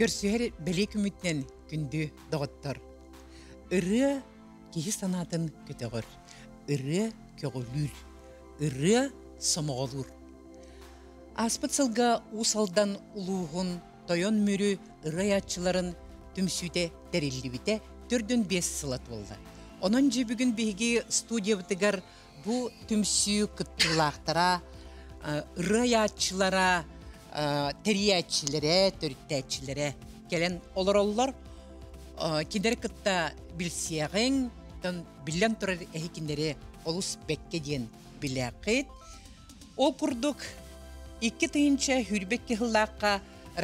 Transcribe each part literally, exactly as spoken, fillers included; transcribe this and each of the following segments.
Görsüher belek ümitlen gündü dağıttır. Irı kehi sanatın kötüğür. Irı köğülül. Irı somoğulur. Aspıt sılga usaldan uluğun toyon mürü ırı yatçıların tümsüde derillibide dördün beş sılat oldu. Onuncu bugün bilgi studiya bitigar bu tümsü kıttılahtara, ırı yatçılara, teriyatçilere, törütteçilere gelen olur olurlar. Kinder kıtta bilsiyeğin, bilen turar ehikinleri olus bekkediyen bilakit. O kurduk iki tığınca hürbekki hıllaqa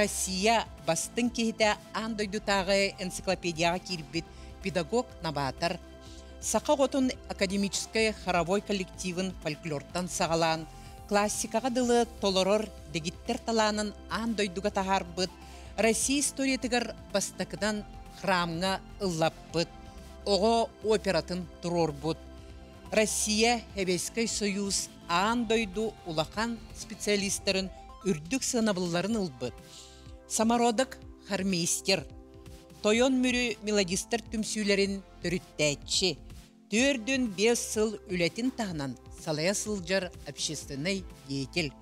Россия бастын кеһитэ андойду тагы энциклопедияга кирбит педагог набатар. Сақа готун академической хоровой коллективын фольклорттан сагалан, классикага дылы толорор дегиттер таланын андойдуга тахарбыт, Россия историятыгар бастакыдан храмга ыллаппыт, ого оператын турорбут. Россия Хебейский союз андойду улахан специалистерин Ürdük sınavlıların ılbıt. Samarodak harmeister. Toyon mürü melodister tümsülerin törütteçi. Dördün beş sıl ületin tahnan salaya sılcar общественный деятель.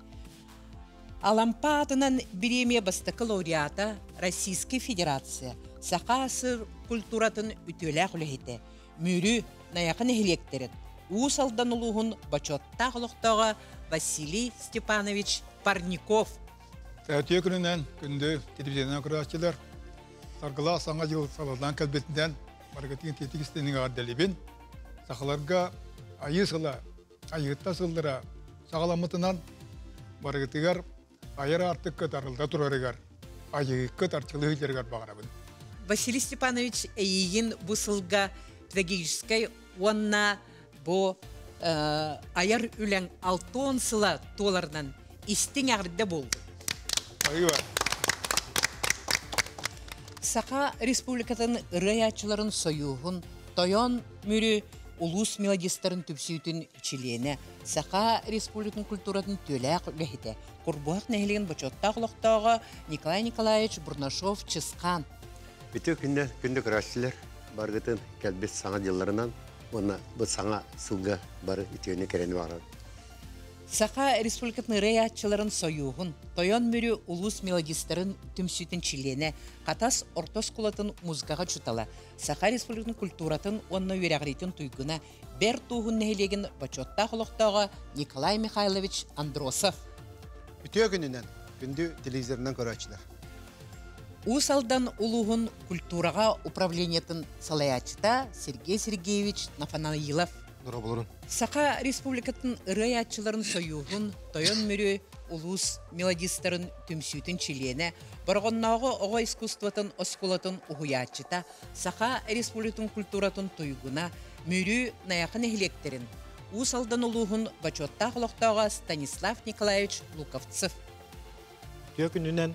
Алампа атынан Беремия бастакы лауреата Российской Федерации. Сақа асыр культуратын үтөлі құлэхеті. Мürü наяқын эхлектерет. Уус алдан улуғын бачотта құлықтаға Василий Степанович Парников. Тәуте күнінен күнді телевизионнан күрәшчілер, сарғыла саңа жыл салардан кәлбетінден маркетинг тетігістенің ғаддалебен, сақыларға айы сыла, айытта сылдыра, сағаламытынан маркетігер айыр артық көт арылда тұрарығар, айы көт артықлы үйлергар бағарабын. Василий Степанович әйейін бұсылға педагогическай онна бұ айыр үләң алтон сыла толарынан İstin ağırda bol. Saqa Respublikatın rayatçıların soyuğun, toyon mürü ulus melodistların tübsüytün çilene, Saqa Respublikatın kulturatın tölağ lehide, kurbuğaq nehliğin bachotta qulaqtağı Nikolay Nikolayevich Burnashov Çıskan. Bütün günde gündük rastçiler, bargıtın kelbis sağa yıllarından, ona bu sağa sılga barı ütüyünü kereni var. Saqa Respublikatın rayatçıların soyuğun, toyon mürü ulus melodistların tümsüten çilene, katas ortos kulatın muzgağa çutala, Saqa Respublikatın kulturatın onna yüreğretin tuyguna, ber tuğun nehilegin bachotta qulaqtağı Nikolay Mikhailovich Androsov. Ütüye gününden, gündü televizorundan koraçılar. Usaldan uluğun kulturağa upravleniyetin salayatçıda Sergey Sergeyevich Nafanailov. Saqa Respublikatın rayatçıların soyuğun, toyon mürü ulus melodistların tümsütün çilene, barğonnağı oğa iskustuatın oskulatın uhuyatçıta, Saqa Respublikatın kulturatın tuyguna, mürü nayakın ehlekterin, Usaldan uluğun bachotta qulaqtağı Stanislav Nikolaevich Lukovtsev. Tökününen,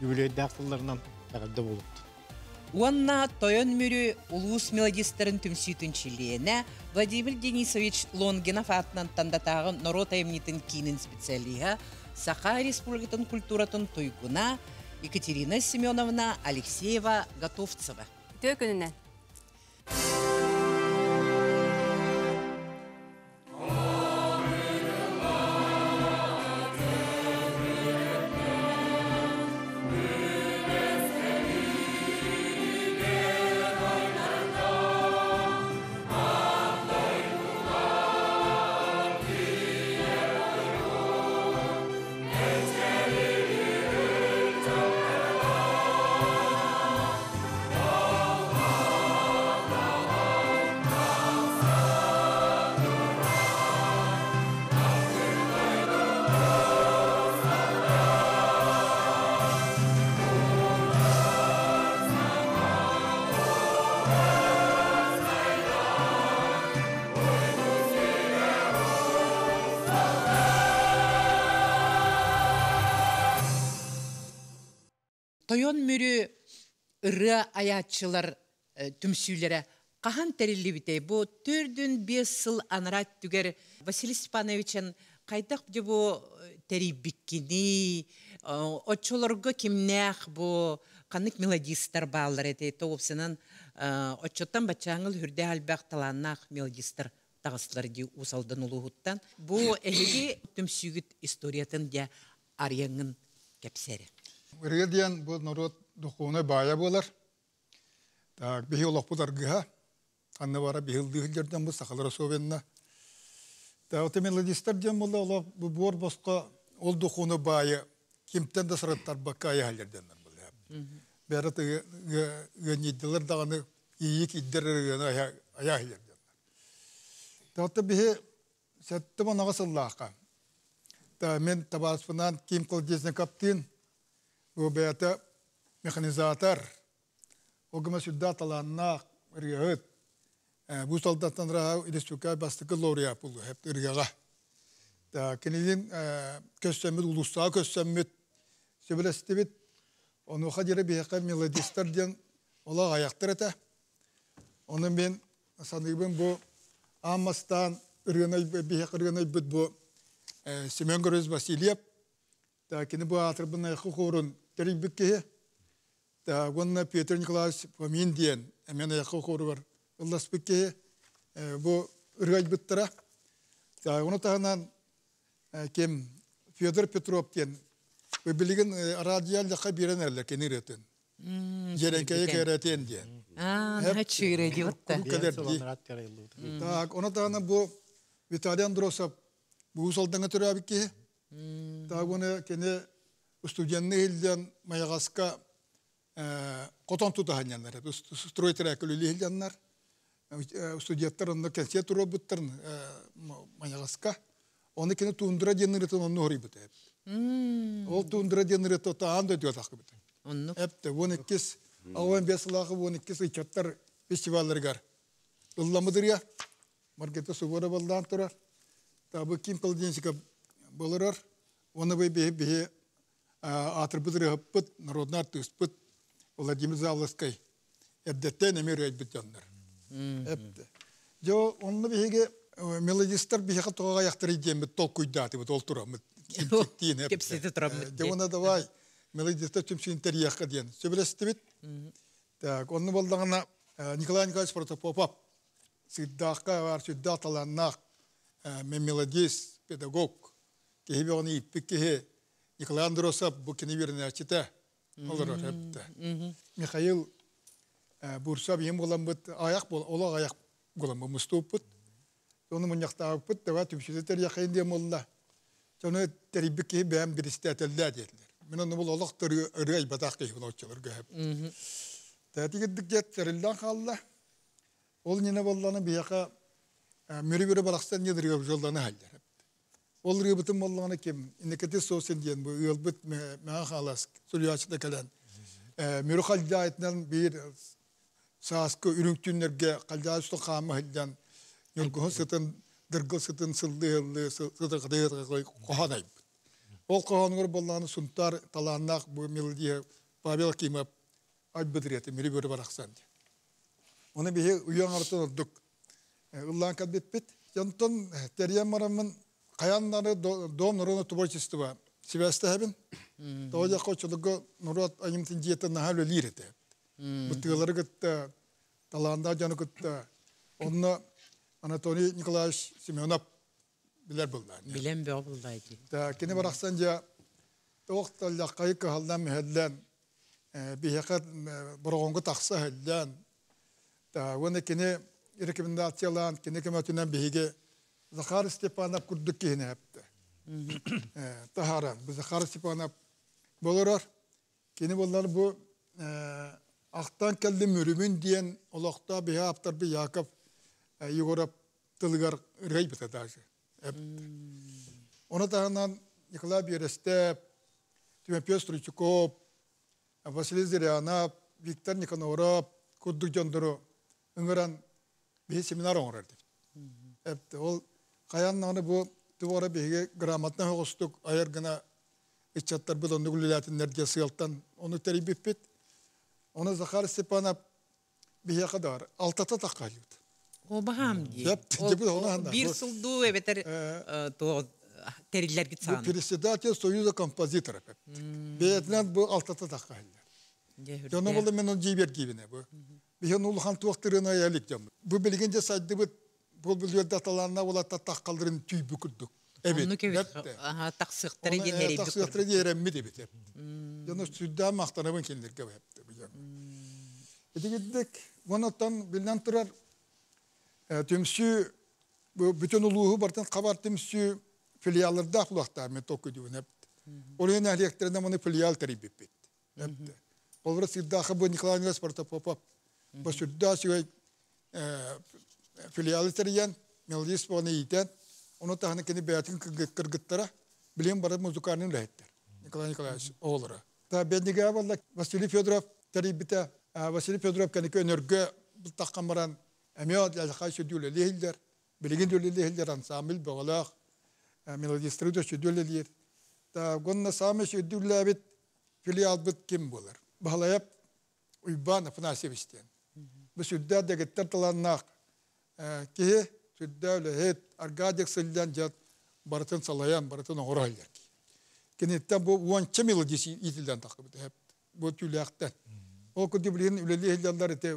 yübüleyde akıllarından dağılda boluptu. Уанна тойон мюрі улус мелодистерін түмсүйтін чилиене Владимир Денисович Лонгинов атынан тандатағы народ әмнетін кейнін специалиға Сақа Республикатын культуратын тойгуна Екатерина Семеновна Алексеева Готовцева. Төкінінен. Toyon mürü ırı ayatçılar tümsüylere kahan terili bitey. Bu türdün bir sıl anarat tüger Vasily Stepanovic'in kaydak bu teribikini, Отчолорго кимнях бо канык мелодистер баллар эти тоопсынан отчоттан бачаңыл хүрде албак таланнах мелодистер тагыстар ди усалдан улугуттан бу элеги түмсүгүт историятын да арыяңын кепсери. Урыдян бу народ духовный бая болар. Так бихилок подарга аннавара бихилдигилдерден бу сахалара совенна. Та оте мелодистер дем болла бу бор боско ол духовный бая kimden de sıratlar bakaya hallerdenler böyle. Berat gönüller dağını iyi ki iddiler ayağı hallerdenler. Tahtı bihe settim ona asıllahka. Tamen tabasından kim kılıcını kaptın bu beyata mekanizatör. O gün süddat alanına riyat. Bu soldattan rahat ilişkiler bastıklı oraya buldu hep riyala. Ta kendin köstemit ulusal köstemit sebelestivit onu xadire bihaqam melodistlerden ola ayaktırata onun ben sanıyorum bu Amastan ürünel bihaq ürünel bud bu Semen Görüz Vasilyev ta kendi bu atrbına hukukun teribki ta gonna Peter Nikolaevich Pomindien emene hukukuru var Allah spike bu ürünel budtara ta onu tahanan kim Fyodor Petrov'ten ve bilgin radyoyla kabiren erler kenireten, jerenkeye kereten diye. Ah, ne çiğre diyor da. Ona da bu Vitali Androsov bu usulden getiriyor ki, ta bunu kendi üstünden hilden Mayagaska koton tutahanlar, üstüne külüyle hildenler, üstünden kendi turobutların Mayagaska. Onu kendi tundra jeneratör onu horibete. O tundra jeneratör ta anda diyor takibete. Hep de onu kes, avun biaslahı onu kes içatlar festivaller gar. Allah mıdır ya? Markette suvara baldan turar. Tabi kim kaldiğin şey kabalar. Onu bey bey bey atırbudur hapıt, narodnar tüspüt, oladımız zavlaskay. Hep de tenemi rejbütyanlar. Hep de. Jo onu bey ki Melodistler bir hafta olarak yaktırıcı bir tol kuydatı, bir tol turamı. Hepsi de turamı. Devona da vay, melodistler tüm şeyin teri yakadiyen. Söbelesi bit. Onun valdağına Nikolay Nikolaevich Protopopov, Siddaka var, Siddat alannak, melodist, pedagog, kehibi onu ipik kehi, Nikolay Androsov bu kini birine açıda olur hep de. Mikhail Bursa bir hem olan bit, ayak bol, ola ayak olan bu mustuput. Onu manyakta put da vatim şize teriyakayın diye molla. Sonra teribiki ben bir isteteldi dediler. Ben onu bol Allah teri rey batakayı bulacaklar gayb. Tabii dikkat terildan Allah. Ol yine vallahi bir yaka mürüvüre balakstan yedir yoldan haller. Ol ribetim vallahi kim indikati sosyal diyen bu yolbut meha halas sülyaçta kalan. Mürü kalcaitnen bir saasko ürüntünlerge kalcaitsto kamahilden. Yolgoh satın, dergoh satın, sıldıhlı, satın kaderler kohanayıp. O kohanlar ballanı suntar talannak bu melodiye Pavel Kimap albedriyeti miri böyle baraksandı. Onu bir uyan artın olduk. Allah'ın kadbet bit. Yanıtın teriyem maramın kayanları doğum nurunu tuborçisti var. Sivas'ta hepin. Doğuca koçulukta nurat ayımtın ciyetten nahalü lirete. Bu tığları gıtta, talanlar canı gıtta. Onunla Anatoliy Nikolaevich Semyonov biler buldu. Bilen bir obuldaydı. Ta kendi bıraksanca oğutla lakayık halden mühellen bir hakikat bırakınca taksa halden ta onu kendi rekomendasyonlar kendi kematünden bihige Zakhar Stepanov kurduk ki ne yaptı? Taharan bu Zakhar Stepanov bulurlar. Kendi bunlar bu ahtan kendi mürümün diyen olakta bir hafta bir yakıp Yugorab tılgar reyip etadaşı. Ona dağından Nikolay Berestev, Tümen Piostruchukov, Vasily Ziryanov, Viktor Nikonorov, Kuduk Jondoro, Üngeran bir seminer onurdu. Hep de ol kayanlarını bu duvara bir gramatına hoğustuk, ayargına içatlar bulan nüklülatın nerede sıyaltan onu teribip et. Ona Zakhar Stepanov bir yakadar altata takayıyordu. O baham diye. Bir suldu evet er teriller git sana. Bu Presidente Soyuza kompozitörü. Beyetlen bu altata takı halinde. Canım oldu men onu ciber gibine bu. Bir onu han tuaktırına yelik canım. Bu bilgince sadece bu bulbulyor datalarına olata tak kaldırın tüy büküldük. Evet. Aha taksıktır diyerim. Taksıktır diyerim mi de biter. Canım südda mahtanabın kendileri gibi yaptı bu canım. Edigittik vanatan bilen tırar tümsü bu bütün uluğu bardan kabar tümsü filiallarda kulakta metoku diyor hep. Oraya nehliyetlerinden bunu filial terip etti. Hep. Olursa siddaha bu Nikolayners parta pop. Bu südda şey filialı teriyen Melis Boney'den onu tahana kendi beyatin kırgıtlara bilen barda muzukarını rahatlar. Nikolay Nikolayev oğulları. Ta bendiga vallahi Vasily Fyodorov teribite Vasily Fyodorov kendi önerge takamaran emiyat yazıkayı sürdüyle lehiller, bilgin düyle lehiller ansamil bağlaq, melodistrüdü sürdüyle lehir. Ta gönna sami sürdüyle bit, filial bit kim bulur? Bağlayıp, uyban apına seviştiyen. Bu sürdüyle de gittir talannak. Ki sürdüyle hep, argadik sülden jat, baratın salayan, baratın horaylar. Kenette bu uançı melodisi itilen takip edilir. Bu tülaktan. O kudibliğin üleli heyallar ete,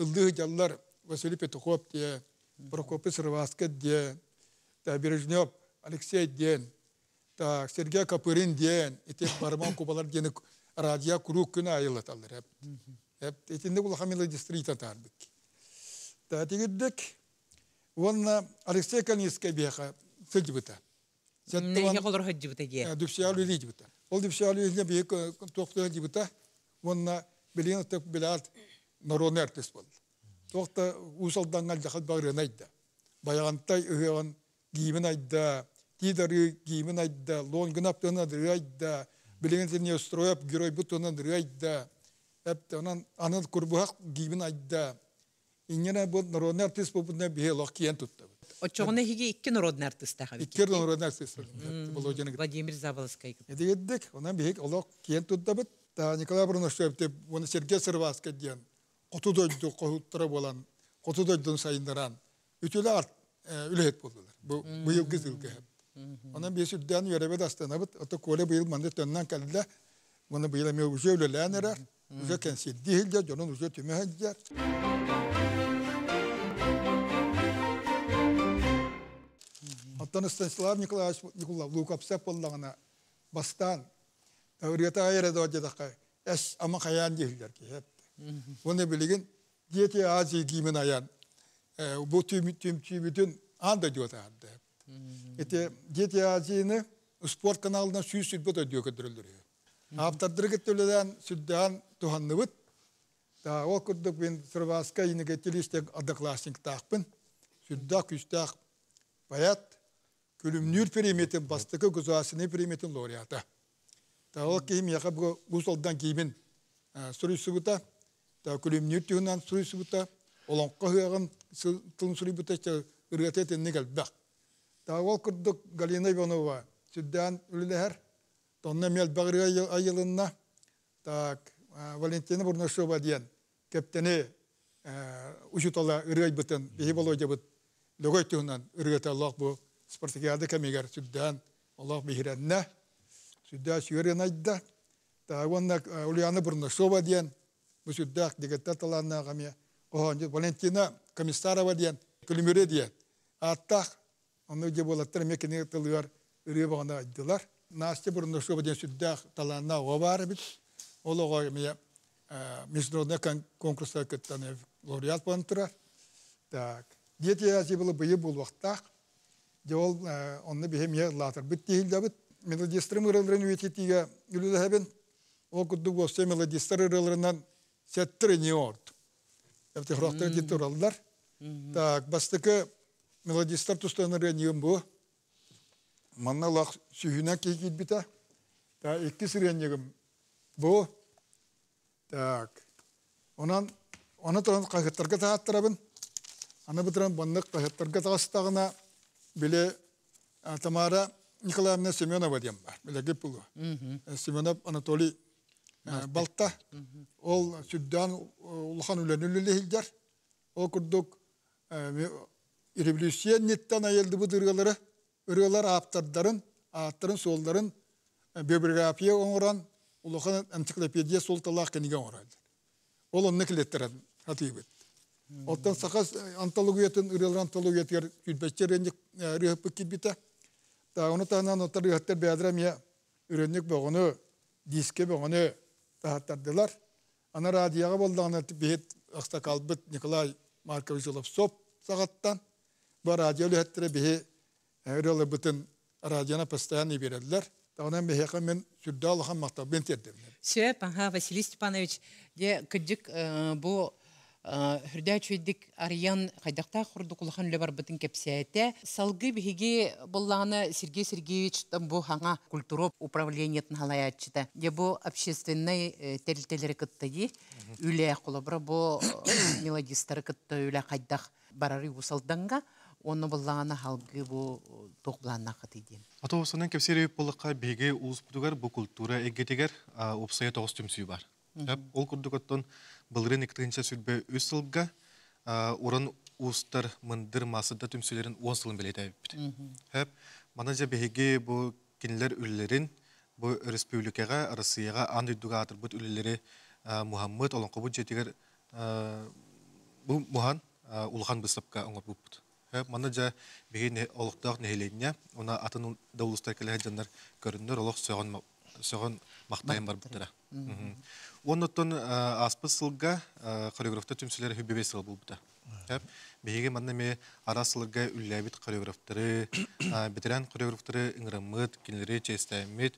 ıldı heyallar, Vasily Petukhov diye, Prokopis Rivasket diye, ta Brejnev, Alexey diye, ta Sergey Kapırin diye, ete parmağın kubalar diye, radya kuruk günü ayılatarlar hep. Hep, etinde bu hamile distriyta tardık. Ta gittik, onunla Alexey Kaniskay biyaka, hıcbıta. Ne kadar hıcbıta diye? Düpsiyalı hıcbıta. O düpsiyalı hıcbıta biyaka, toplu hıcbıta, onunla bilin tek bilat narone artist oldu. Tohta usaldan aldıkat bağırınaydı. Bayantay öğren giyiminaydı, tidarı giyiminaydı, lon günaptığına dırıydı, bilinizin yostroyap güroy butuna dırıydı. Hep de onun anıl kurbuhak giyiminaydı. İngene bu narone artist bu ne bir lakiyen tuttu. O çoğuna higi iki narone artist tabii. İki narone artist oldu. Vladimir Zavalskay. Ediydik, ona bir higi lakiyen tuttu. Ta Nikolay Brunoşev'te bunu Sergey Servask'a diyen, kutu döndü, kutu olan, kutu döndü sayındıran, ütüyle art, ülehet buldular. Bu yıl kız ülke hep. Onun bir sütten yörebe dastana bit, otu kule bu yıl mandet önünden kaldı. Bunu bu yıl emeği uca öleleyen erer, uca kendisi değildir, onun uca tümü hediyer. Hatta Stanislav Nikolaevich Lukapsepol'la bastan, Öğreti ayıra da hoca dakika. Es ama kayan değiller ki hep. Bunu bilgin diyeti ağacı giyimin ayan. Bu tüm tüm tüm bütün anda diyor da hep. Ete diyeti ağacını spor kanalından suyu sütbü de diyor kadırılır. Haftadır gittiğinden sütten tuhanlı bit. Ta okuduk ben Sırvaska yine getirişte adaklaşın takpın. Sütdak üstak bayat. Külümnür perimetin bastıkı kuzasını perimetin laureatı. Tağol kim yakab bu usuldan kimin sürüsü buta, ta kulübnüt yunan sürüsü buta, olan kahyan tüm sürüsü buta işte üretetin nikel bak. Tağol kurduk Galina Ivanova, Sudan ülleler, tonne miyal bagri ayılınna, ta Valentina Burnoshova diyen, kapteni uçutala üret buten, bihibaloca but, logoyt yunan üret Allah bu sportikada kamigar Sudan Allah bihirenna. Südda şürenayda, ta vannak Ulyana Burnoshova diyen, bu südda dikkatli olanlar kamiye, ohanca Valentina Komisarova diyen, Klimire diyen, hatta onu cebolattır mekini atılıyor, rivana aydılar. Nastya Burnoshova diyen südda talanlar var bit, olağa kamiye, meşrudan konkursa katılan laureat bantırar. Tak, diyeti yazıbılı bıyı bul vaktak, cevol onu bihemiye latır bit değil de bit. Melodistrim ırılırın üyetiyetiğe gülüle heben, o kutluk olsa melodistler ırılırından settir ne oldu? Yaptı hırahtır gitti oralılar. Tak, bastıkı melodistler tustanır reniyim bu. Manalak sühüne kekil bita. Tak, ikisi reniyim bu. Tak, onan, ona tıran kahıttırgı tahattırabın. Ana bıtıran banlık kahıttırgı tahastağına bile atamara Nikolayevna Semyonova diyen var. Melekip bulu. Semyonov Anatoliy Balta. Ol Süddan Uluhan Ülenülü Hilgar. O kurduk. Revolüsyen netten ayıldı bu dırgaları. Örüyorlar aptardların, aptardın solların bibliografiye onuran, uluğun antiklopediye sol talak keniğe onuraydı. Olun neklettiren hatip etti. Ondan sakız antologiyetin, örüyorlar antologiyetler kütbetçi rendik rühüp kütbete. Daha onu tanınan otar rühüpler beyadıramaya ürünlük boğunu, diske boğunu dağıtlardılar. Ana radiyağı boldağına bir aksa kalbet Nikolay Markovich Lovsov sağattan. Bu radiyolu hettire bir örüyorlar bütün radiyana pastayanı verildiler. Onun behekan men sürdal ham maktab ben terdim. Şey Panha Vasily Stepanovich de kıcık bu hürde çüydük arayan kaydakta kurdukulhan lebar bütün kapsiyete salgı bihigi bollana Sergey Sergeyevich bu hanga kulturo upravleniyatın halayatçıda. Ya bu общественный teritelere kıttayı üle kolabra bu melodistara kıttı üle kaydak bararı usaldanga. Onu bulana halkı bu toplanma katıydı. Atos'un kepseri polka bege uz putugar bu kültüre egetiger opsaya tostümsü var. Hep ol kurdukattan balrin ektençe sürbe üsülga oran ustar mandır masada tümsülerin onsulun belirtip. Hep manaca bege bu kinler üllerin bu respublikaga Rusya'ga andıduga atırbat ülleri Muhammed olan kabul cetiger bu muhan ulhan besapka onlar bu Manaca bir oluklar nehirlerine ona atın davulstarkeli heyecanlar görünür oluk sağın sağın maktayım var bu tada. Ondan aspasılga koreografta tümsüler hübbe sıl bu tada. Hep birige manne arasılga üllebit koreografları bitiren koreografları ingrammet kinleri çestemet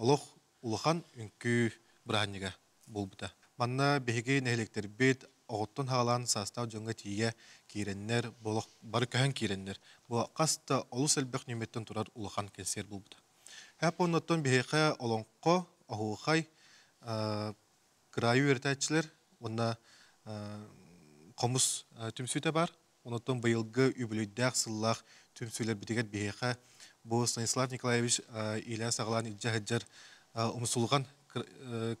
oluk uluhan ünkü brahniga bu tada. Manna birige nehirler bit Ağıttın halan sastav jönge tiye kirenler, barı köhen kirenler. Bu qasta olus elbek nümetten turar uluğan keser bulbuda. Hep onlattın biheqe olonqo, ahuqay, kırayu ertetçiler, onda qomus tümsü de var. Onlattın bayılgı, übülüydek, sıllaq tümsüler bitiget biheqe. Bu Stanislav Nikolaevich ile sağlan idja heccar umsulğan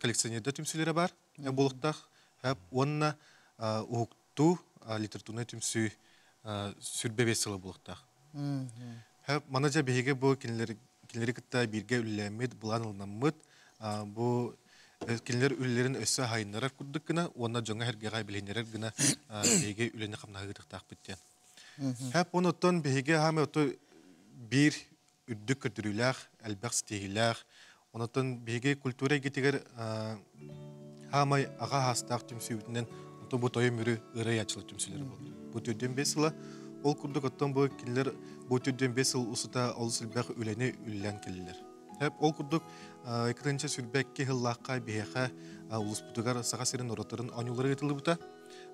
koleksiyonerde tümsülere var. Bu uluqtaq hep onunla Uhuktu literatürüne tümsü sürbe vesile bulukta. Hep manaca bihege bu kinleri kıtta birge üllemet, bulanılnamet, bu kinler üllerin össe hayınlara kurduk gına, onunla jonga herge gaybilinlere gına bihege üllerine kamnağı gıdık takbitten. Hep onutun bihege hame otu bir üddük kürdürüler, elbek stihiler, onutun bihege kultura getiger hamay ağa hastaq tümsü bütünden bu toyum yürü ıray açılı tümsüleri buldu. Bu tüdden beş yıla ol kurduk attan bu killer bu tüdden beş yıl usuda alısı bak öleni ülen killer. Hep ol kurduk ekranca sürbek ki hıllaka biheha ulus butugar sağa serin oratların anyuları yatıldı buta.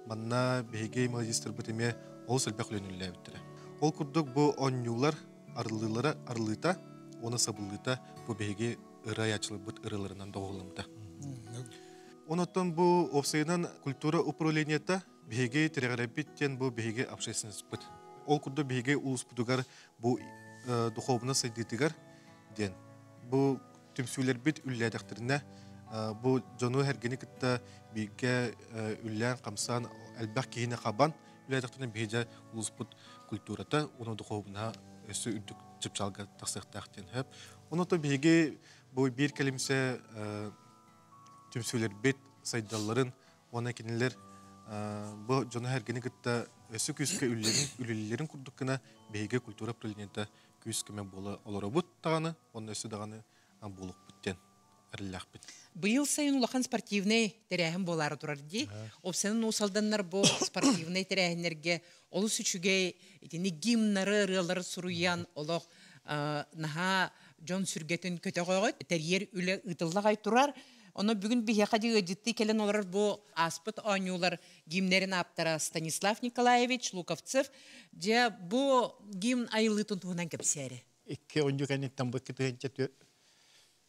Manna bihege magister bitime alısı bak öleni ülen bittire. Ol kurduk bu anyular arılılara arılıta ona sabılıta bu bihege ıray açılı but ırılarından doğulumda. Ondan bu ofsaydan kültüre uproleniyette bihege tergirabitten bu bihege abşesini spit. Ol kurdu bihege ulus budugar bu duhovna seditigar den. Bu tümsüler bit üllediktirine bu canu hergenikte bihege üllen kamsan elbek kihine kaban üllediktirine bihege ulus bud kültürete onu duhovna üstü üldük cipçalga tasdikten hep. Ondan bihege bu bir kelimse tümsüler bit saydalların ona kiniler bu cana hergeni gitta ösü küske üllerin üllerin kurdukuna beyge kültüre prolinde küskeme bola olara bu tağını onun ösü dağını boluk bitten erlak bit. Bu yıl sayın ulağan sportivney terahim bolara durar di. Obsenin usaldanlar bu sportivney terahimlerge olus üçüge gimnarı rıyaları suruyan olaq naha can sürgetin kötü koyut teriyer üle ıtıllığa durar. Onu bugün bir yakacı ciddi kelen olarak bu aspet anıyorlar gimlerin aptara Stanislav Nikolaevich Lukovtsev diye bu gim ayılı tuntuğundan kapsiyari. İki oncuğunun tam bu kitlençe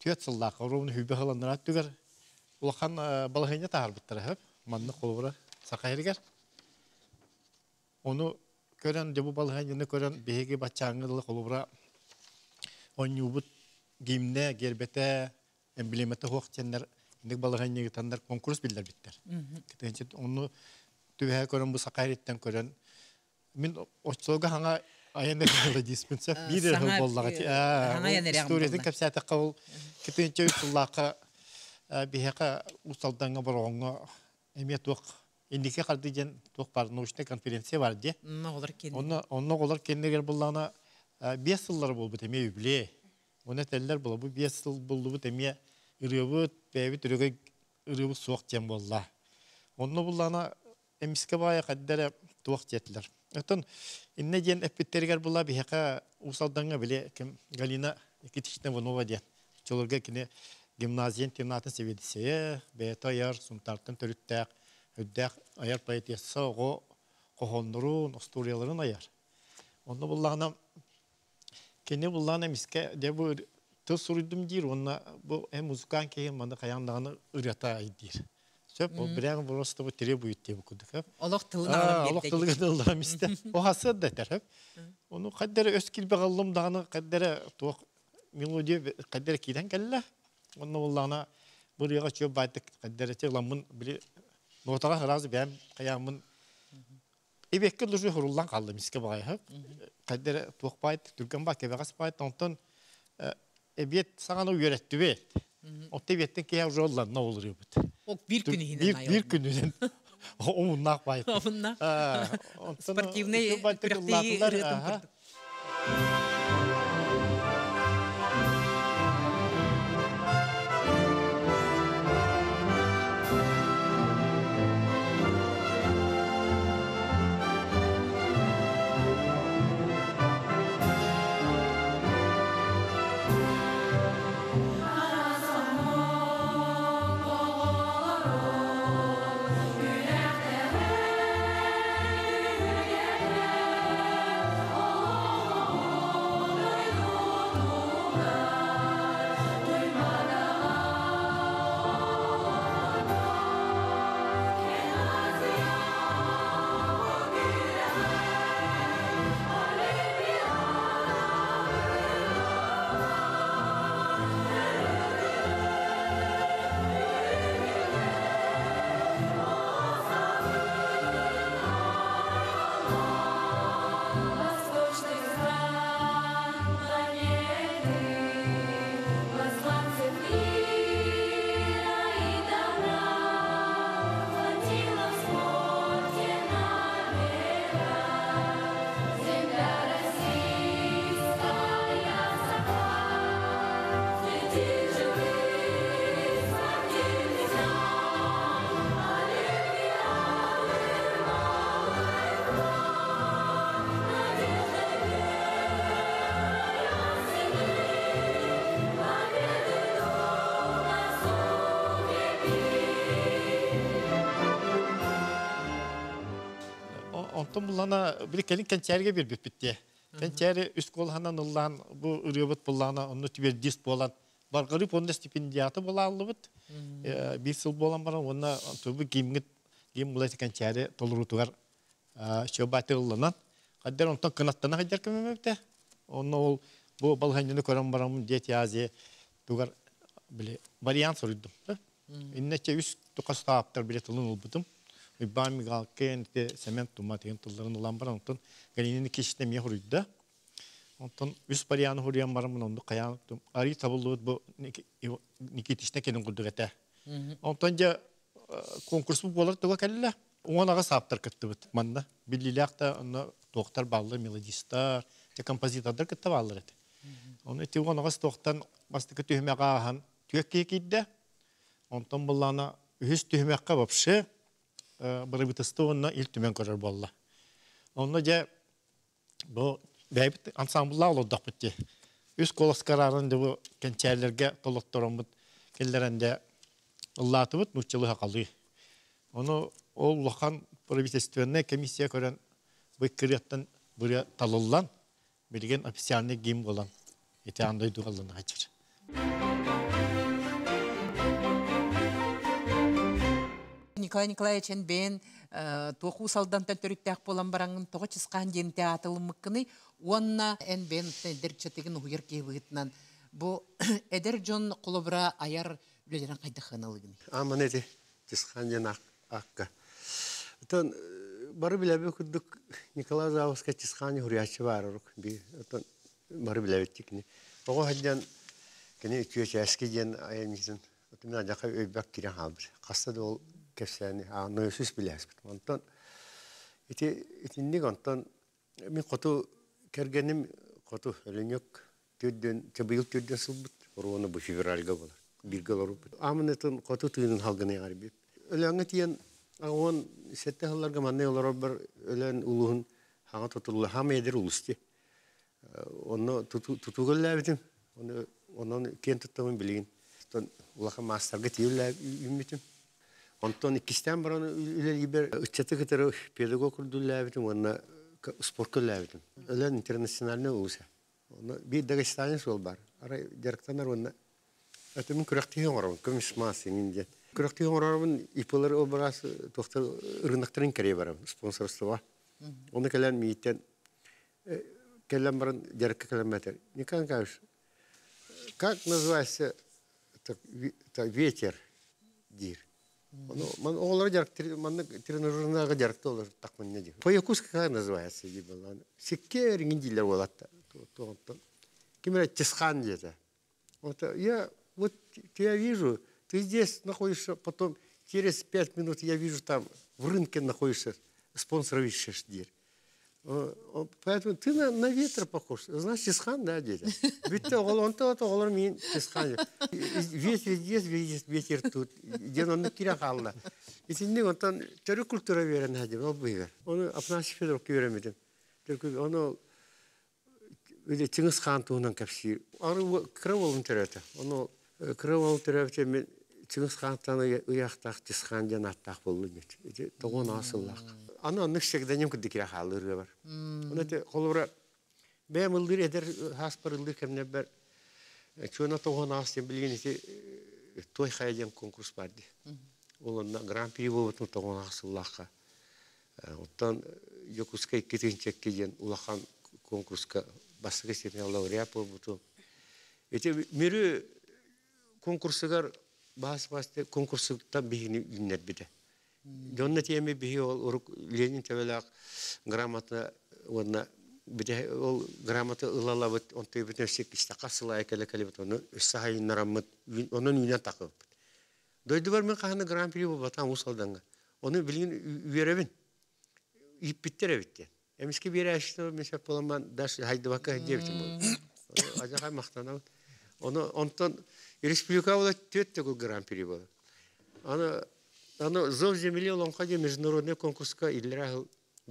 tüyatsıllar, onun hübehalanlar tüger, ulakan balığınca taharbıttır hep, manna kolvara sakayırger. Onu gören de bu balığınca gören bihegi bacağındalı kolvara oncuğun gimne gerbete emblemete hoşçenler İndik balığınca gitanlar konkurs bildir bittir. Onu tüvehe koran bu sakayretten koran. Min oçsuluğa hana Aynen öyle dispensat birer havalıgat. Ah, storyden kapsat akıl kitince usulaka biheka usaldanga baranga emiyat vak indike kardijen vak parnoşte konferansı vardı. Onlar onlar onlar kendileri bulana biasıllar bul bu temiye bile. Onlar teller bul bu biasıl bul bu temiye iriyobut beyvit iriyog iriyobut suakcem bulla. Onlar bulana emiskabaya kadar tuak yetler. Öten inne gen epitterigar bulla biheka usaldanga bile kim galina kitişten vanova diye. Çolurga kine gimnaziyen temnatın seviyedisiye beytayar suntartın törüttek ödek ayar payetiyası o kohonurun asturyaların ayar. Onda bullana kine bullana miske de bu tısırdım dir onda bu hem müzikan ki hem manda kayanlarını ırata idir. Söp o birer burası bu tire büyüttü bu kuduk. Allah tılına Allah tılına Allah miste o hasad da terhep. Onu kadar öskil bağlım dağını kadar tuğ melodi kadar kiden gelle. Onun olana buraya açıyor baytık kadar çelamın bile notara razı ben kayamın ibekli ruh hurullan kaldı miske bayah. Kadar tuğ bayt Türkan bakı vegas bayt ondan ebiyet sana öğretti ve o tebiyetten ki her rollan ne olur yobut. Bir gün yine bir gün yine onun nakbayı. Sportivne pratikler. Ondan bulana bir kelin kençerge bir bitti. Kençeri üst kolhanan olan bu ürübüt bulana onu bir disk bulan var garip onun stipendiyatı bulanlıbıt. Bir sil bulan var ona tabi gimgit gimgit kençeri tolurutular şöbatırlanan. Kadar ondan kınattana kadar kimemekte. Onu ol bu balhanını koran baramın diyet yazı tugar bile variant sorudum. İnnece üst tukasta aptar bile tolun olbudum. İbami galken de cement tomatın tıllarını lambaranın galinin kişide miyhuruydu. Ondan üst bariyanı huriyan varımın onu kayandım. Ari tabullu bu nikitişte kenin kudurete. Ondanca konkurs bu bolar tuğa kelle. Onağa saptır kıttı bit manda. Billilakta onu doktor ballı melodistler, te kompozitörler kıttı ballar et. Onu eti onağa stoktan bastıkı tühme qahan tüyke kidde. Ondan bullana üst tühme qabıpşı. Barabitası onunla ilk tümen karar bolla. Onunla bu devlet ansambullar olacak bitti. Üst kolas kararında bu kençerlerge tolotlarımız kellerinde Allah'tımız nüçeli hakalı. Onu Allah'ın barabitası onunla komisya karan bu kırıktan buraya talılan bilgen ofisyalini giyim olan itiyandığı dualarını açır. Николай Николаевич ben toku saldan tentörüktek olan barangın toku çıkan jente atılımıkkını onna en ben derçetegin huyar kevitnan bu ederjon kulubra ayar üleden kaydıqanalığını. Aman edi çıkan jene akka. Ton barı bile bir kuduk Nikolay Zavuzka çıskani huriyatçı var oruk bir otan barı bile bittik ni. O halden kendi tüyeç eski diyen ayımızın otan ne kadar öbek kiran haber. Kasta da o kefseni anlıyorsuz bile esbet. Ondan iti itindik ondan min koto kergenim koto ölenyok tüyden çabayık tüyden sulbut orunu bu fevralga olur birgal olur. Amınetun koto tüyden halgını yarbi. Ölenget diyen Ağın sette hallarga manne olarak bar ölen uluğun hangi tutulula ham eder ulusti. Onu tutu tutuğulla bitim. Onu onun kendi tutamın bilgin. Ton ulağa masterga tiyulla ümmetim. Ondan ikisten var onu ileri gibi çatı katara pedagog kurdulla bitim. Onu spor kulla bitim. Ölen internasyonel ne olsa. Onu bir Dagestanis ol bar. Ara direktanlar onu. Atımın kuraktiyom var onu. Komismasın indiye. Kırıklığı orarımın ipaları o biraz tohtar ırınakların kere varım sponsorsu var. Onu kelen miyitten kelen baran yarık kilometre. Ne kan kavuş? Как называется та ветер дир? Оно ман олар ярык ман тренажернага ярык олар такман не дир. По-якутски как называется дибала? Секерин дилер болатта. Кимера тисхан дета. Вот я вот тебя вижу. Ты здесь находишься, потом через пять минут я вижу там в рынке находишься, спонсор ищешь дверь. Поэтому ты на, на ветер похож. Значит, тисхан, да, дядя? Ведь то, он то, то, он мин, тисхан. Ветер здесь, видит ветер тут. Где он на кирахалла. И сегодня он там, чарю культура верен, гадим, он вывер. Он апнаши федоровки верен, он или тингсхан тугнан капси. Он крывал интернета, он Kırıval tarafta men Çıngiz-Xan'dan uyaqtaq, Çıngiz-Xan'dan attaq bolun. Doğun asıllaq. Ana nüksekdenim kudikira halırı var. Ona da kolubra bem ıldır eder haspar ıldır kemne ber. Çoğuna doğun asıllaq bilgin eti toy xayden konkurs bardı. Olanda Grand Prix bovatın doğun asıllaqa. Ondan Yakutsk'a ikitinçek keden ulaqan konkurska basıgı semya laureat bovatın. Eti mürü konkurslar bazı bazı konkurslarda bihini ünnet bide. Cennet yeme bihi ol oruk Lenin tevelak gramatla ona bide ol gramatla ilalla bit on tabi biten şey istakasla ekle ekle bit onu sahiyin naramat onun ünnet takip. Doyduvar mı kahane gram pili bu batan usaldanğa onu bilin üyerevin ip bitter bitti. Emiski bir yaşta mesela polaman daş haydi vakah diye bitti bu. Acaba mahtanam onu ondan Республика была тетя Grand Prix была. Она, она завземлила лонкаде международный конкурс ка идрагил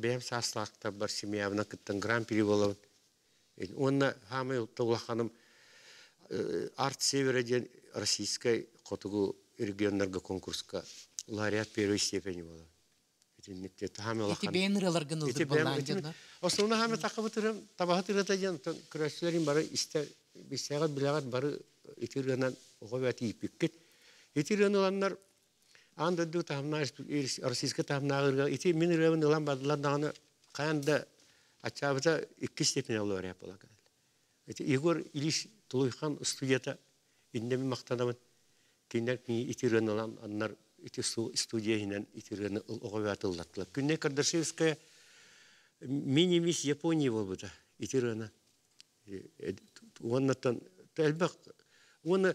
бем саслак табар семья в накитан Grand Prix была. Онна хамел толаханым арт севереден российской котугу регионарга конкурс ка лауреат первой степени была. Это не те хамел. Это бенрел организовал Боландия. Основное хамел такаватырым табахатыратаген крашчыларым бары исте бисягат билагат бары İtirganlar gayet iyi pikket. İtirganlar anda du tamamlar, Rusya'da tamamlar. İtir minirlerin olan badlardan kayanda açabıda iki stepine olur yapılacak. İtir Igor İliş Tuluyhan stüdyada indemi maktanamın kinder ki İtirganlar anlar itir stüdyayla İtirganlar gayet olacaklar. Günde kardeşimizde minimiz Japonya oldu da İtirganlar. Ondan elbette Оны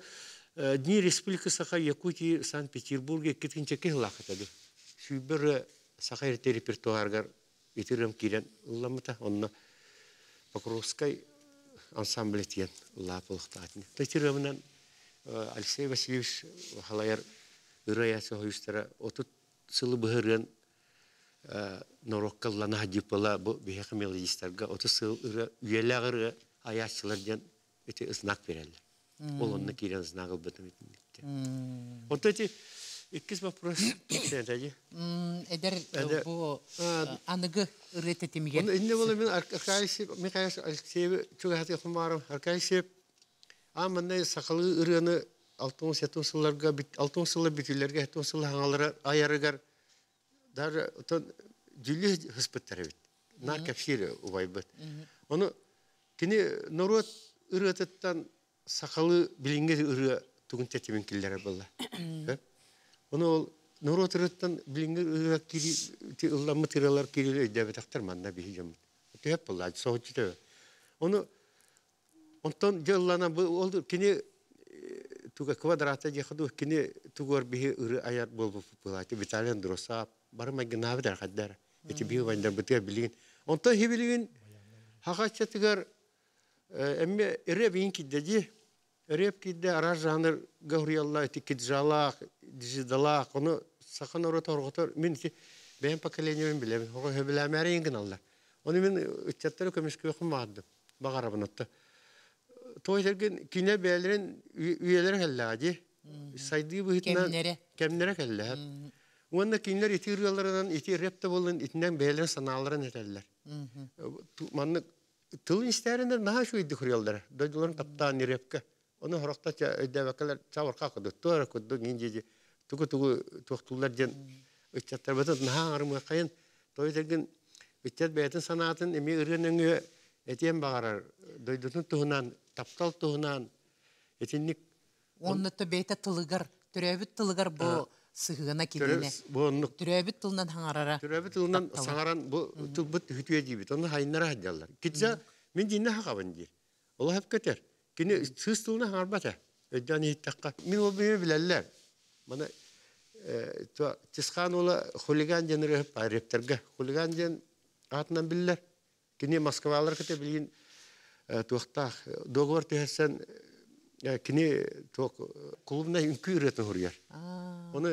Дни Республика Саха, Якутии, Санкт-Петербурге кеткенчеке лақытады. Шүйбірі Саха ерте репертуарғар етірім керен ұлламыта, онына Покровскай ансамблі тиен ұллапылықты атыны. Тетірімінен Алексей Васильевич Халайар үраясы ғойыстыра отыт сылы бұғырын Нороккал лана депала бүйеқі мелодистарға отыт сылы үйелағыры аясшылардан өте ұзнақ берелі. Олонна кирен знагыл бытым итмекте. Вот эти иккис вопрос сенде. Эдер бу аныгы рететемген. Он инде болы мен аркаси Михаил Алексеев чугаты хумарым аркаси амындай сакылы үрөне алтымыш жетимиш жылларга бит алтымыш жыллы битилерге жетимиш жыллы хаңалары аярыгар даже тон жүле хыспыттары бит. Наркафири убайбыт. Оны кини народ үрөтөттөн Sakalı bilinge ürü tükün tetimin killeri bala. Onu Nurotırıttan bilinir olarak kiri, Allah materyaller kiriyle devlet aktarmanına bir hicam. Teyap oldu, soğucu da. Onu, ondan cellana bu oldu. Kini tuğa kvadrata yakıdu, kini tuğar bihi ırı ayar bol bol popülatı. Vitalen drosa, barıma gınavi der kadar. Eti bihi vandar bıtıya bilin. Ondan hibiliyin, hakaçta tığar, emme erebiyin kiddeci, ereb kidde arar janır gavriyallah eti kidjalak, dijidalak, onu sakın orada orgotor, min ki, ben pakaleniyorum bile, o hebilemere yengin allar. Onu ben çatları kömüşkü okumadım. Bakara bunu attı. Toyserken kine beylerin üyeleri hallâdi. Saydığı bu hitman. Kemlere. Kemlere hallâdi. Onunla kineler iti rüyalarından, iti repte bolun, itinden beylerin sanallarına hallâdiler. Manlık tılın işlerinden daha şu idi rüyalara. Dödülerin kaptağını repke. Onun horakta ödevakalar çavarka kudu. Tuğara kudu, genceci. Tuğu tuğu tuğtullar can. Çatları batın, daha ağırmaya kayın. Toyserken Biçet beytin sanatın emi ırgınlığı etiyen bağırar. Doydurun tuğunan, taptal tuğunan, etinlik. Onunla beyte tılıgar, türevit tılıgar bu sığına kiline. Türevit tılından hangarara. Türevit tılından sangaran bu tılbıt hütüye gibi. Onu hayınlara hadiyalar. Kitsa, min dinle hakavan değil. Ola hep köter. Kini sığız tılına hangarbata. Ödüğünü hittakka. Min o beni bilerler. Bana çıkan ola huligan jenere hep ayrepterge. Huligan jen Ağatından bilirler. Kini Moskvalar kıtı bilgin tuğakta. Doğuvar tühersen kini kulubuna ünkü üretin huruyar. Onu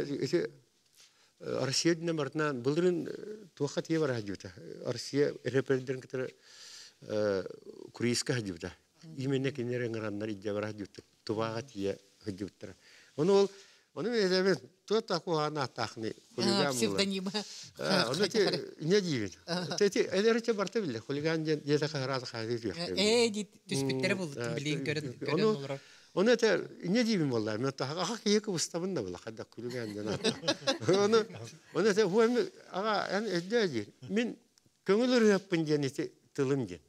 Arasiya dünden barınan bıldırın tuğakta diye var hacibita. Arasiya reperdilerin kıtı Kureyska hacibita. İmenine kinlere ngıranlar iddia var hacibita. Tuvağa diye hacibita. Onu ol Onu ben tuğakta kuhana tahni. Pseudonimi. Onu te ne diyeyim? Teti ellerce barta bile. Kuligan yete kahrat kahret yok. E di tüspüklere buldu bilin görün görün olarak. Onu te ne diyeyim vallahi. Ben tahak ahak yek ustabın da bile kadda kuligan yana. Onu onu te huam aga en eddaji. Min köngülür yapın jeneti tılım gen.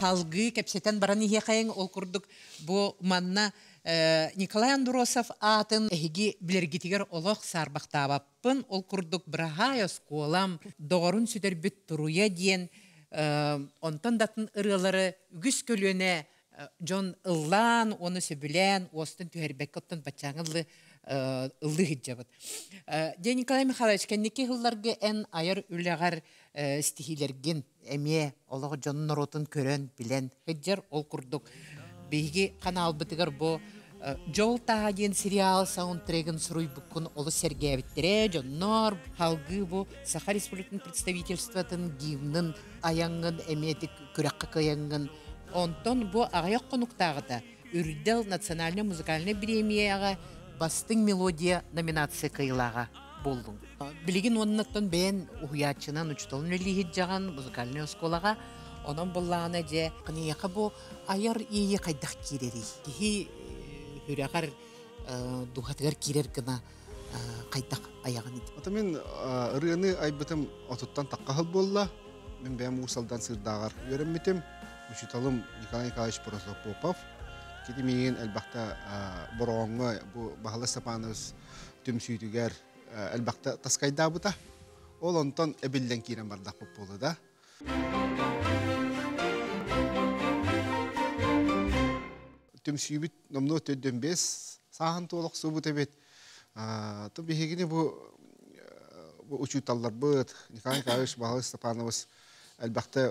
Талгы кепсетен бараниге кайын ол курдук бу манна Николай Андросов атын эги билергитигер олох сарбактабаппын ол курдук брахай осколам догорун сүтер бүт туруя диен онтон датын ырылары үгүс көлөне John Ыллан оны сөбүлен остын түһербеккоттон бачаңылы ылды хиджабыт. Де Николай Михайлович кенники хылларга эн айыр үлегар стихилергин эмие олого John Норотун көрөн билен хиджер ол курдук. Биги канал бытыгар бо Жол тагын сериал саундтрегин суруйбуккун олу сергебиттере John Нор халгы бо Саха Республиканын представительстватын гимнын аяңын эметик күрәккы каяңын Ondan bu ağaya konuktağıda Ürdel Nasyonalne Müzikalne Premiyaga Bastın Melodiya nominasiya kıyılağa buldum. Bilgin onundan ben uyatçınan uçtalın relihijagan müzikalne oskolağa onun bullağına de kınayaka bu ayar iyi kaydaq kireri. Kihi hüreğar duhatgar kirer gına kaydaq ayağın idi. Ota men ırığını aybetim otuttan taqqahıl bolla. Men ben usaldan sırdağar öğrenmetim. Müşütalım Nikolay Nikolaevich Protopopov, kitimin elbette boranga bu bahla sapanız tüm sütüger elbette taskayda buta, olandan ebilden kiren bardak popolada. Tüm sübüt namno tödüm bes sahanto olak sübüt evet. Tabii hegini bu bu uçutallar bud Nikolay Nikolaevich bahla sapanız elbette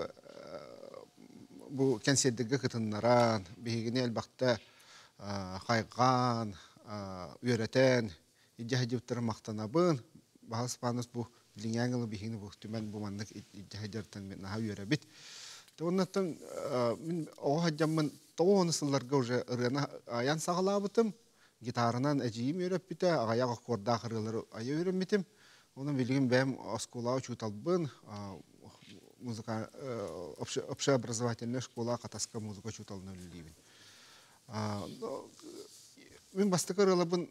bu kensedigi kıtınlaran, bihigini elbette kaygan, öğreten, iddiahidiptara maqtanabın, bahaspanız bu bilinyangalı bihigini bu tümen bu manlık iddiahidirten naha öğrebit. Ondan o hacamın toğunısıllarga uja ırgana ayan sağılabıtım, gitarınan aciyim öğrebite, ayağı korda kırıları aya öğrenbitim. Onun bilgim ben oskolağı uçutalbın, музыка общеобразовательная школа катаска музыка чуталны либин. А мен бастыкырылыбын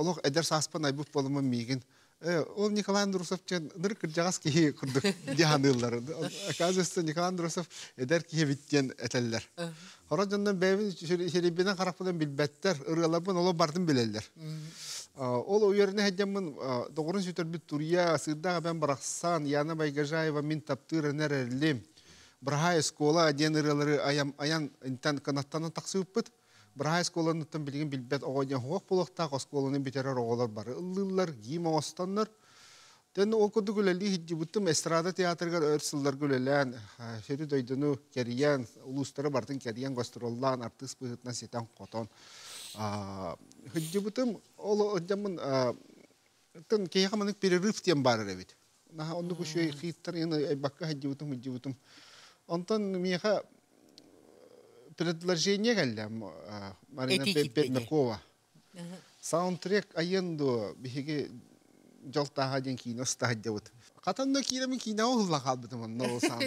олог эдер саспан айбып болумун мигин. Ол Николай Андросов чен ныркыр жагас ки курдук дианыллар. Оказывается Николай Андросов эдер ки биттен этеллер. Хорожондон бебин шеребинен карапдан билбеттер ырылыбын оло бардын билелер. Ол уйерне хәҗәммен догырын сөтер бит турия сырдага бен бараксан яна байгажаева мин таптыр нәрәлем брахай школа дәнерләре аям аян интан канаттан тахсып бит брахай школаны тем белгән билбәт огыдан хуак булыкта школаны битерәр оглар бар иллар гима останнар тен ул кудыгылы хиҗи бутым эстрада театрга өрсүлләр гөләлән шәри дойдыну кәриян улустары бартын кәриян гастроллан артист быгытна сетан котон Hıcıbıtım, o adamın tın keyhamanık bir rıftiyen barır evet. Naha onu kuşuyor, hittar yine bakka hıcıbıtım hıcıbıtım. Ondan miha предложение geldim Marina Petnikova. Soundtrack ayendo bihege jolta hajen kino stajyavut. Katanda kiremin kino hızla kalbıtım anne olsan.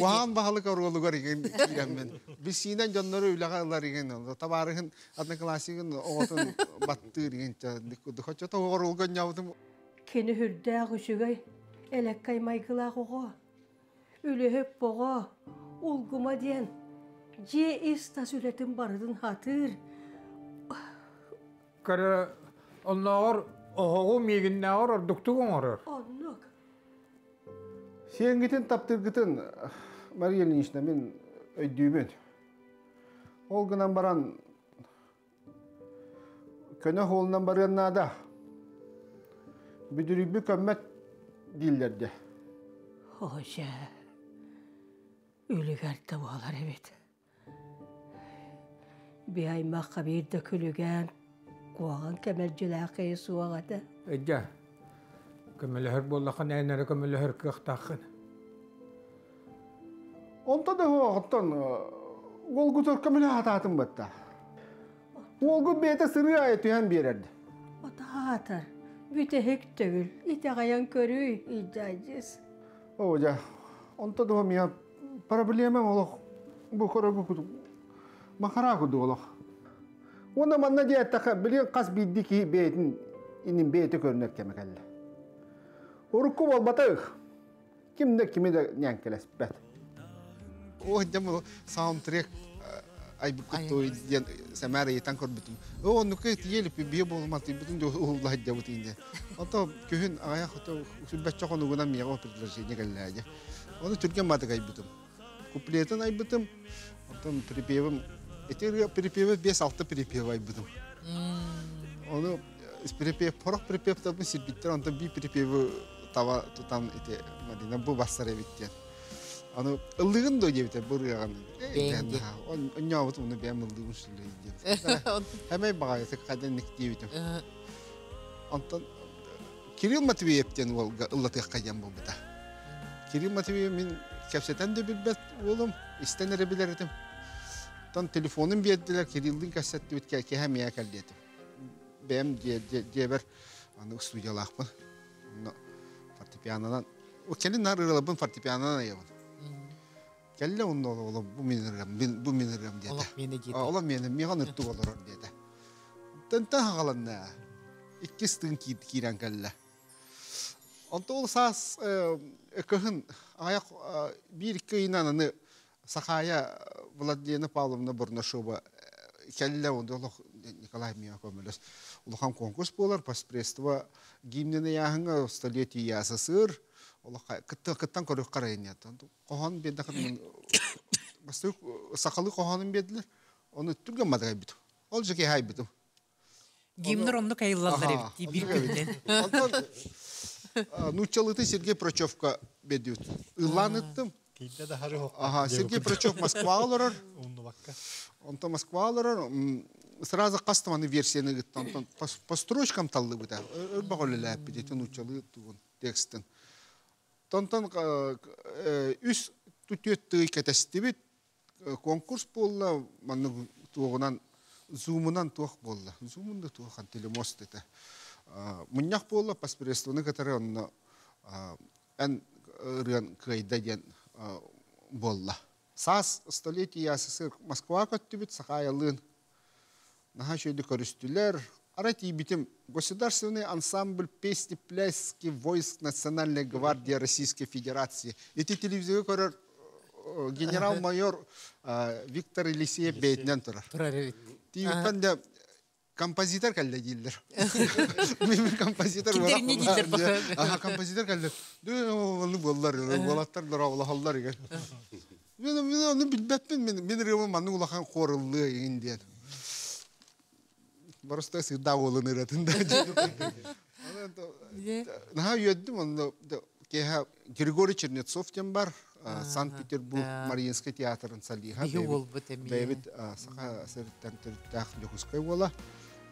Vahan bahalı karolu garigen kiremin. Biz sinen canları ülakalar garigen. Tabarın adne klasikin oğutun battır garigen. Dikkaço ta karolu garigen. Kini hürde kuşuğay. Elek kaymaygıla kuğa. Ülü hep boğa. Ulguma diyen. Ce istas ületin barıdın hatır. Kara onlar oğum yeginne arar, doktuğun arar. Anlık. Sen gittin taptır gittin, Mariel'in işine ben ödüğümün. Ol günden baran, könek oğlundan baranına da, büdürü bir kömmet değillerdi. Hoca, ülüger davalar evet. Bir ay makabir dökülügen, kuağın kemercülüğe kıyısı oğada. Ece, kemerlüğür bollağın, aynara kemerlüğür kıyıqtağın. Onda da oğuttan, oğul gütür kemerlüğü hatatın batta. Oğul gübeyte sırrı ayetüyen bererdi. Ota hatar, büte hek tövül, iteğayan körüy, icacız. Oca, onda da oğum ya, problemem oğluq, bu koregu kutuq, makara kudu oğluq. Onda manna diye takı bilen kas bildi ki beytin inin beyti görünür kemek elle. Orukku bol batayıq. Kim de kimi de nyan keles bet. o demo soundtrack ay bu toy diyen semara yetan korbutum o nukit yelip bir bolmatı bütün de Allah debutinde hatta köhün aya hatta şübbe çok onu gunan miyago perlerse gellerdi onu Türkiye matı kaybutum kupletan aybutum hatta pripevim eteriya pripeve beş altı pripeve aybutum onu pripeve porak pripeve tabi sirbitler onda bir pripeve tava tutan ete madina bu basar evitken Ano ılgın da gibi tabi buraya kandı. Ben de. On yavut onu ben ılgın şöyle. Hemen bağırıyor. Kadın nektiği bitim. Antan Kiril Matveyev'ten ol ıllatı kayan bu bıda. Kiril Matveyev min kafseten de bilbet oğlum istenere bilirdim. Tan telefonum verdiler Kiril'in kasette bitkeli ki hem yakal dedim. Ben diye diye ber anı stüdyolar mı? Fortepiyanodan o kendi narıla bun fortepiyanodan ayvan. Kelle onda oğlum bu minerim bu minerim dedi. Allah beni gitti. Allah beni mihanıttı olur dedi. Tenta halanna. İkistin kit kiran kelle. Antol sas kahın ayak bir kıyınanı sakaya Vladiyana Pavlovna Burnaşova kelle onda Allah Nikolay Miyakovles. Улахан конкурс болар посредством гимнене яңа столетие ясасыр. Allah kıtta kıttan karıyor karayın yatan. Kohan bende kadın bastı sakalı kohanın bedler. Onu Türk'e madde bitti. Olacak ki hay bitti. Gimler onu kayılladılar bitti birbirinden. Nuçalıtı Sergey Prochofka bediyut. İlan ettim. Kıyıda da harı hokka. Aha Sergey Prochofka Moskva alırır. Onu bakka. Ondan Moskva alırır. Сразу кастоманы версияны гыттан. По строчкам таллы быта. Өрбагылылап битен учалы туган текстин. Тантан üç түтөттү кетестибит конкурс болла, маны тугунан зумунан туак болла. Зумунда туакан телемост эте. Мунняк болла, паспорестуны катары онно эн рын кайдаген болла. Сас столетия СССР Москва көттүбит сакаялын. Наха şöyle karıştılar. Arati bitim Государственный ансамбль песни пляски войск Национальной гвардии Российской Федерации. Эти телевizyon görür генерал-майор Виктор Елисеев бейтнен turar. Tiyupan da kompozitör kaldı değiller. Mimir kompozitör var. Kimler ne değiller bakın. Aha kompozitör kaldı. Onu bollar, bolatlar, Allah'lar gel. Ben onu bilmem ben ben reymanı ulakan korullu indiyen. Barışta siz davulun üretinde. Naha yönetim onda keha Grigori Chernetsov'ten var. Sankt Peterburg Mariinsky Tiyatrın saliha. David Saka Seritten Tertah Lükuskay ola.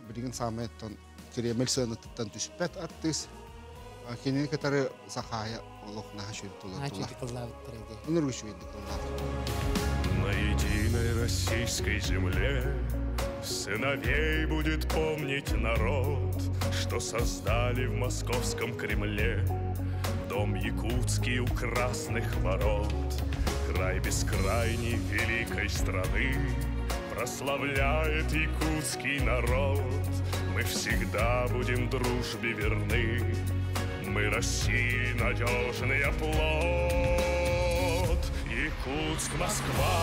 Birinin sametton Kremel sanatından tüspet artist. Kendini katarı Saka'ya Allah naha şüritullah. Naha şüritullah. Onur şüritullah. На единой российской земле Сыновей будет помнить народ, что создали в московском Кремле дом якутский у красных ворот. Край бескрайней великой страны прославляет якутский народ. Мы всегда будем дружбе верны, мы России надежный оплот. Якутск, Москва,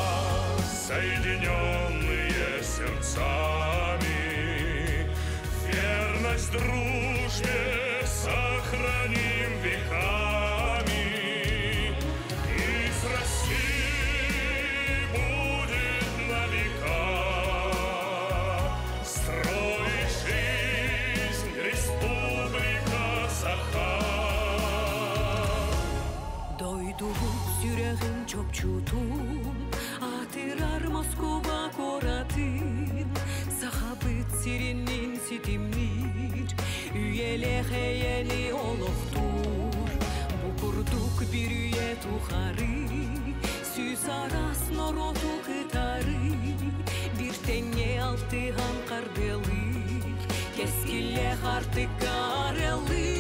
соединенные сердцами, верность дружбе сохраним веками, из России будет на века, строй жизнь республика Саха. Дойду в сюрягин чопчуту. Москва коратын, сахабыт сиренин ситимнир, үйелехеени олохтур. Букурдук бир үйе тухары, сүз арас нороту кытары, бир тенге алтыган кардылык, кескиле хартык карылык.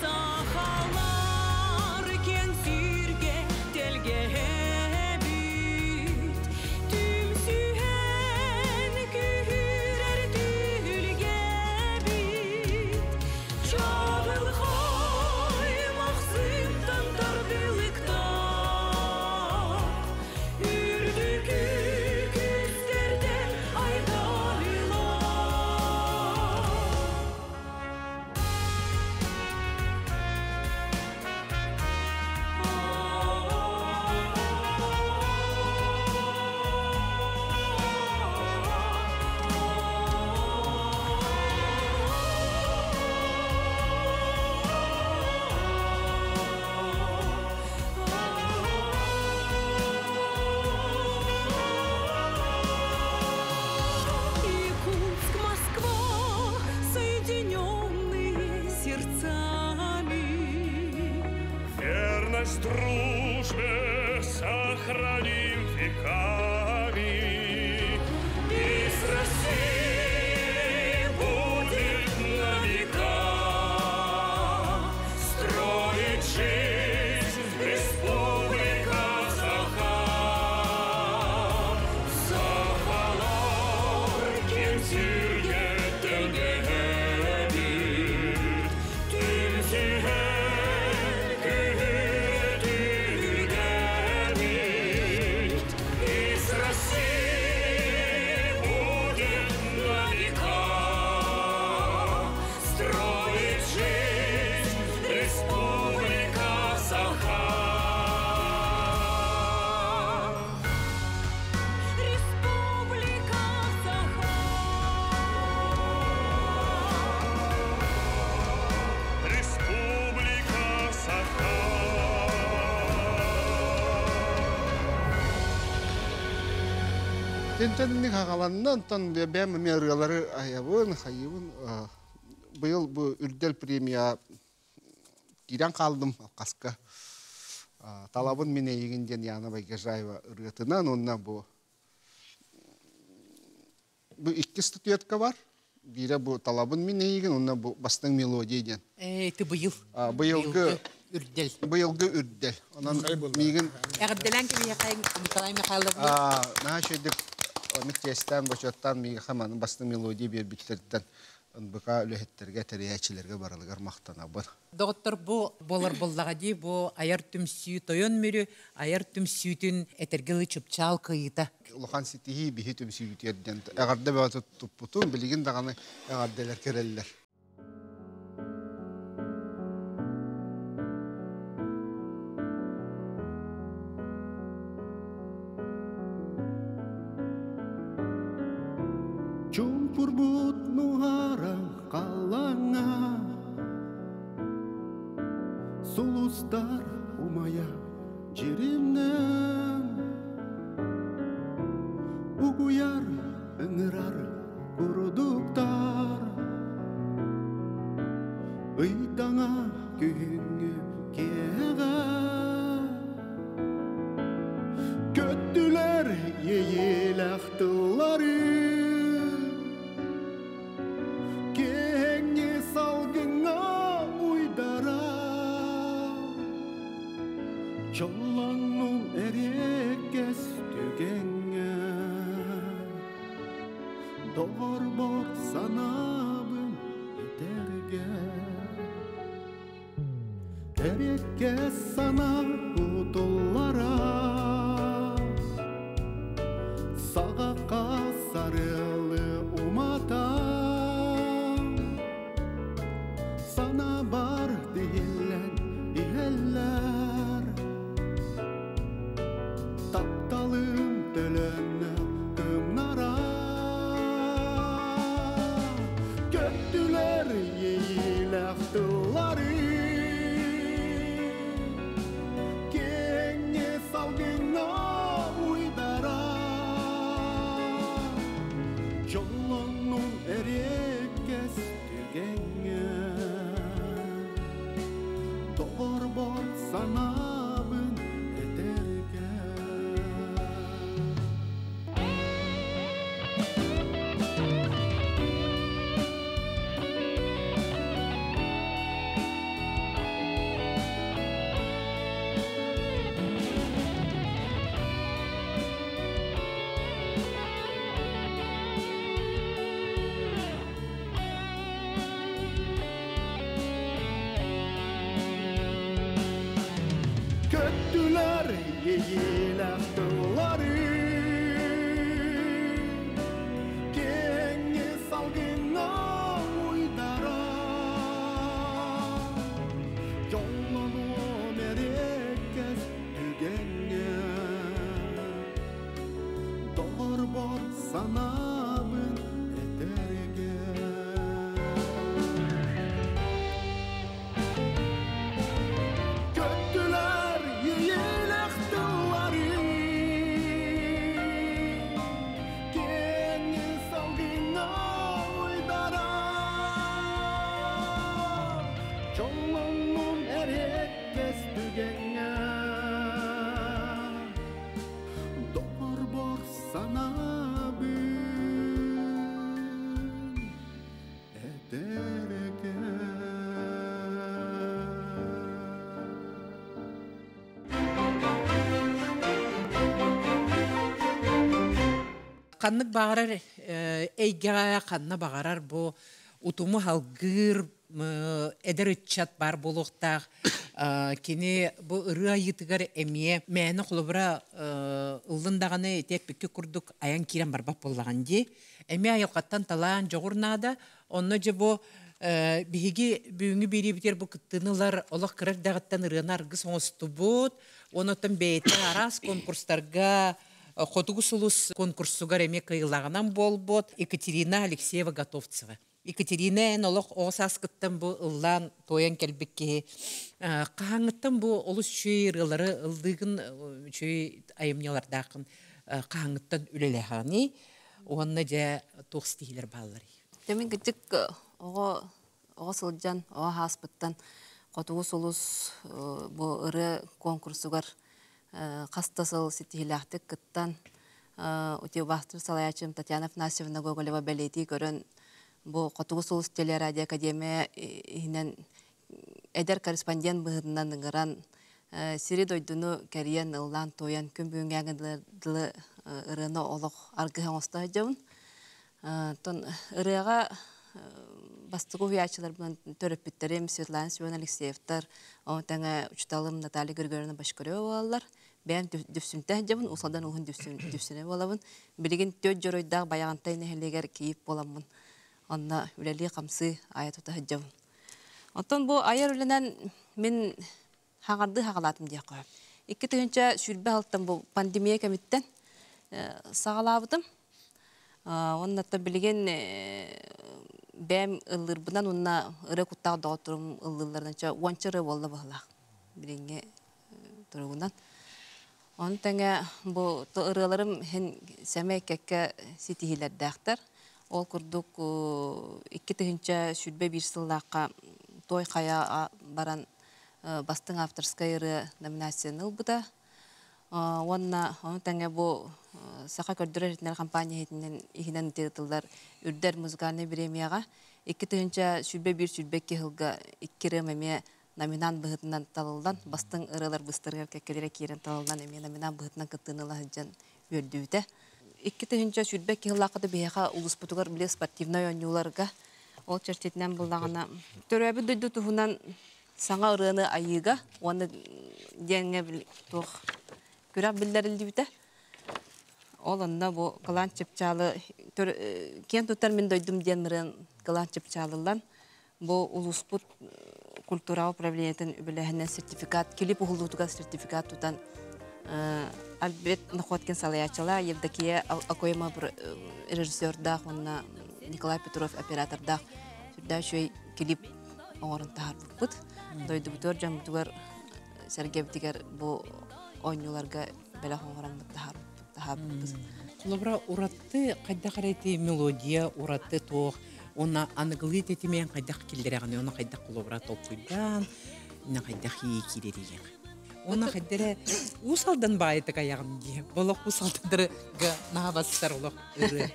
Сахалар кен сирге телге Çağıl koy, mahzımdan tartılıktan дружбе сохраним веками. Из России будет на века строить жизнь республика Саха. Сахалор, Кентирге, Тенгеби, Тимхи. Тентенни хакаланнан тон бем мергалары аябын хайыбын быйыл бу үлдел премия тиран калдым каска талабын мене егенден яна байгажаева ырытынан онна бу бу икки статуэтка бар бире бу талабын мене еген онна бу бастың мелодия ден э ты быйыл быйылгы Ürdel. Bu yılgı Ürdel. Ondan miyim? Erdel'den ki miyim? Nikolay Mikhailov. Ah, naşedik. Mitkesten, başottan miyim? Hemen bastım melodi bir bitirden. Baka lühettir getiriyecilerge barılgar mahtana bana. Doktor bu bolar bollagadi bu ayar tümsü toyon mürü ayar tümsütün etergeli çöpçal kıyıda. Luhan sitihi bihi tümsü yutiyerden. Egerde bazı tutputun bilgin dağını egerdeler kereller. Чумпурбут нуара калана, сулустар умая жиримнен, угуяр ыңырар курдуктар, ыйтаңа күйіңі кеға, көттілер ейел ақтылары. Çalanın eriyekes tükenge Doğar bor sanabın terge Eriyekes sana kutullara Sağaka sarılı umata Sana bar değiller iheller Kanlık bağırar, eygaya kanına bağırar bu utumu halgır eder uçat bar buluqtaq. Kini bu ırı ayıtıgar emiye meyni kulubra ıldındağını tek bükü kurduk ayan kiren barbap bollağın di. Emiye ayılqattan talayan joğurnada. Onunca bu bihigi büyüğünü biri biter bu kıttınılar olaq kırar dağıttan ırınar gız hostu bud. Onutun beyti aras konkurslarga Хотугусулус конкурсу гареме кыйлагынан болбот Екатерина Алексеева Готовцева. Екатерина нолох осаскыттан бу ыллан тоян келбекке каңыттан бу олус чөйрелери ылдыгын чөй айымнелар дакын каңыттан үлелехани онна же токс тигилер баллар. Демин гитик ого огосулжан ого хаспыттан Хотугусулус бу ыры конкурсугар Kastasal sitihilahtık kıttan ötü bastır salayacım Tatyana Afanasyevna Gogoleva beleti görün bu Kotugusul Steli Radyo Akademiya hinen eder korresponden bıhından dıngıran siri doydunu kariyen ıllan toyan kümbüğün yağındılı ırını oluq argı hoğusta jağın ton ırığa Bastığı uyacılar bunun törüp bittirim, Svetlana Sivon Alekseyev'tar, onun tana uçtalım Natali Gürgörünü başkırıyor oğallar. Ben düfsümtah cevun, usaldan uğun düfsüne oğalavun. Bilgin töt joroydağ bayağantay neheleger keyip olamın. Onna üleliği kamsı ayat otahı cevun. Ondan bu ayar ülenen min hağardığı hağalatım diye koyup. İki tığınca sülbe halttan bu pandemiye kemitten sağlağıdım. Ondan da bilgin Bem ılır bundan onunla ırı kuttağı dağıtırım ılırlarınca onçırı bolla bağlaq. Biringe duruğundan. Onun tana bu ırılarım hen səmək kəkkə sitihilər dağıtır. Ol kurduk iki tığınca sülbe bir sıldaqa toy kaya baran bastın avtorskay ırı nominasiyonu bu da. Onunla onun tana bu Saka Kördürer Etner kampanya ihnen tırtıllar Ürder Müzikalini Biremiyağa İki tığınca sülbe bir sülbeki hılga İkkiri memiye naminan bıhıtından talıldan Bastın ırılar bıstırgar kekelere kiren talıldan Emiye naminan bıhıtından kıttığınıla hıcan ördüğüde İki tığınca sülbeki hılgaqıda biyağa ulusputular bile sportivna yönlüğularga Ol çerçetinden buldağına Töröbü döydü tuhunan Sana ırığını ayıga Onu denge bil Tuğ Gürak billerildi Olanla bu kalan çipçalı, kent ötermin doydum denmiren kalan çipçalılan bu ulusput kultural pravliyetin übülehine sertifikat, kilip uhulutuga sertifikat tutan albet nakotken salayacıla, yevdakiye akoyama bir rejissör dağ, onunla Nikolay Petrov operatör dağ, sürda şöy kilip oğurun tahar bukbut. Doydu bu törcan butugar, sergebdigar bu oynularga bela oğuran tahar bukbut. Kulabra uğrattı, kaydakar eti melodiya uğrattı toğ. Ona anıgılit etemeyen kaydak kildireğine, ona kaydak kulabra tolkuydan, ona kaydak iyi kildireğine. Ona kaydere usaldan bayıtık ayağım diye. Bolak usaldadırı naha basılar olak ırı.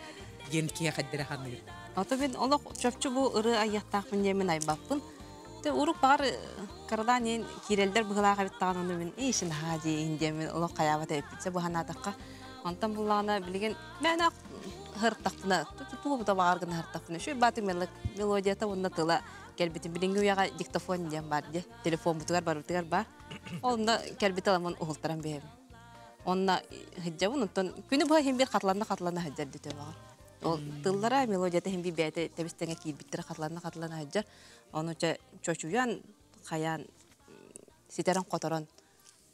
Genkiye kaydere hanır. Ata ben olak çöpçü bu ırı ayyahtağımın yemin aybapın. Uruk bağır karadanen kirelder bıhılağa kabittağını ben eşin hadi indemin olak kayavata epitse bu hanadakka. Ondan bunlarına bilgin, ben hırtakına, bu da bağırgın hırtakına. Şu batı melodiyata onunla tıla kelbitin. Bilgin uyağa diktafon diyen var diye. Telefon butugar var, butugar var. Onunla kelbiti alamın uğultaran bir evim. Onunla hıcca bunun. Günü bu hem bir katlanına katlanına hıccar diyor var. Tıllara melodiyata hem bir beyde tebistene kilbittir katlanına katlanına hıccar. Onun için çocuğun, kayan, siteren kotoran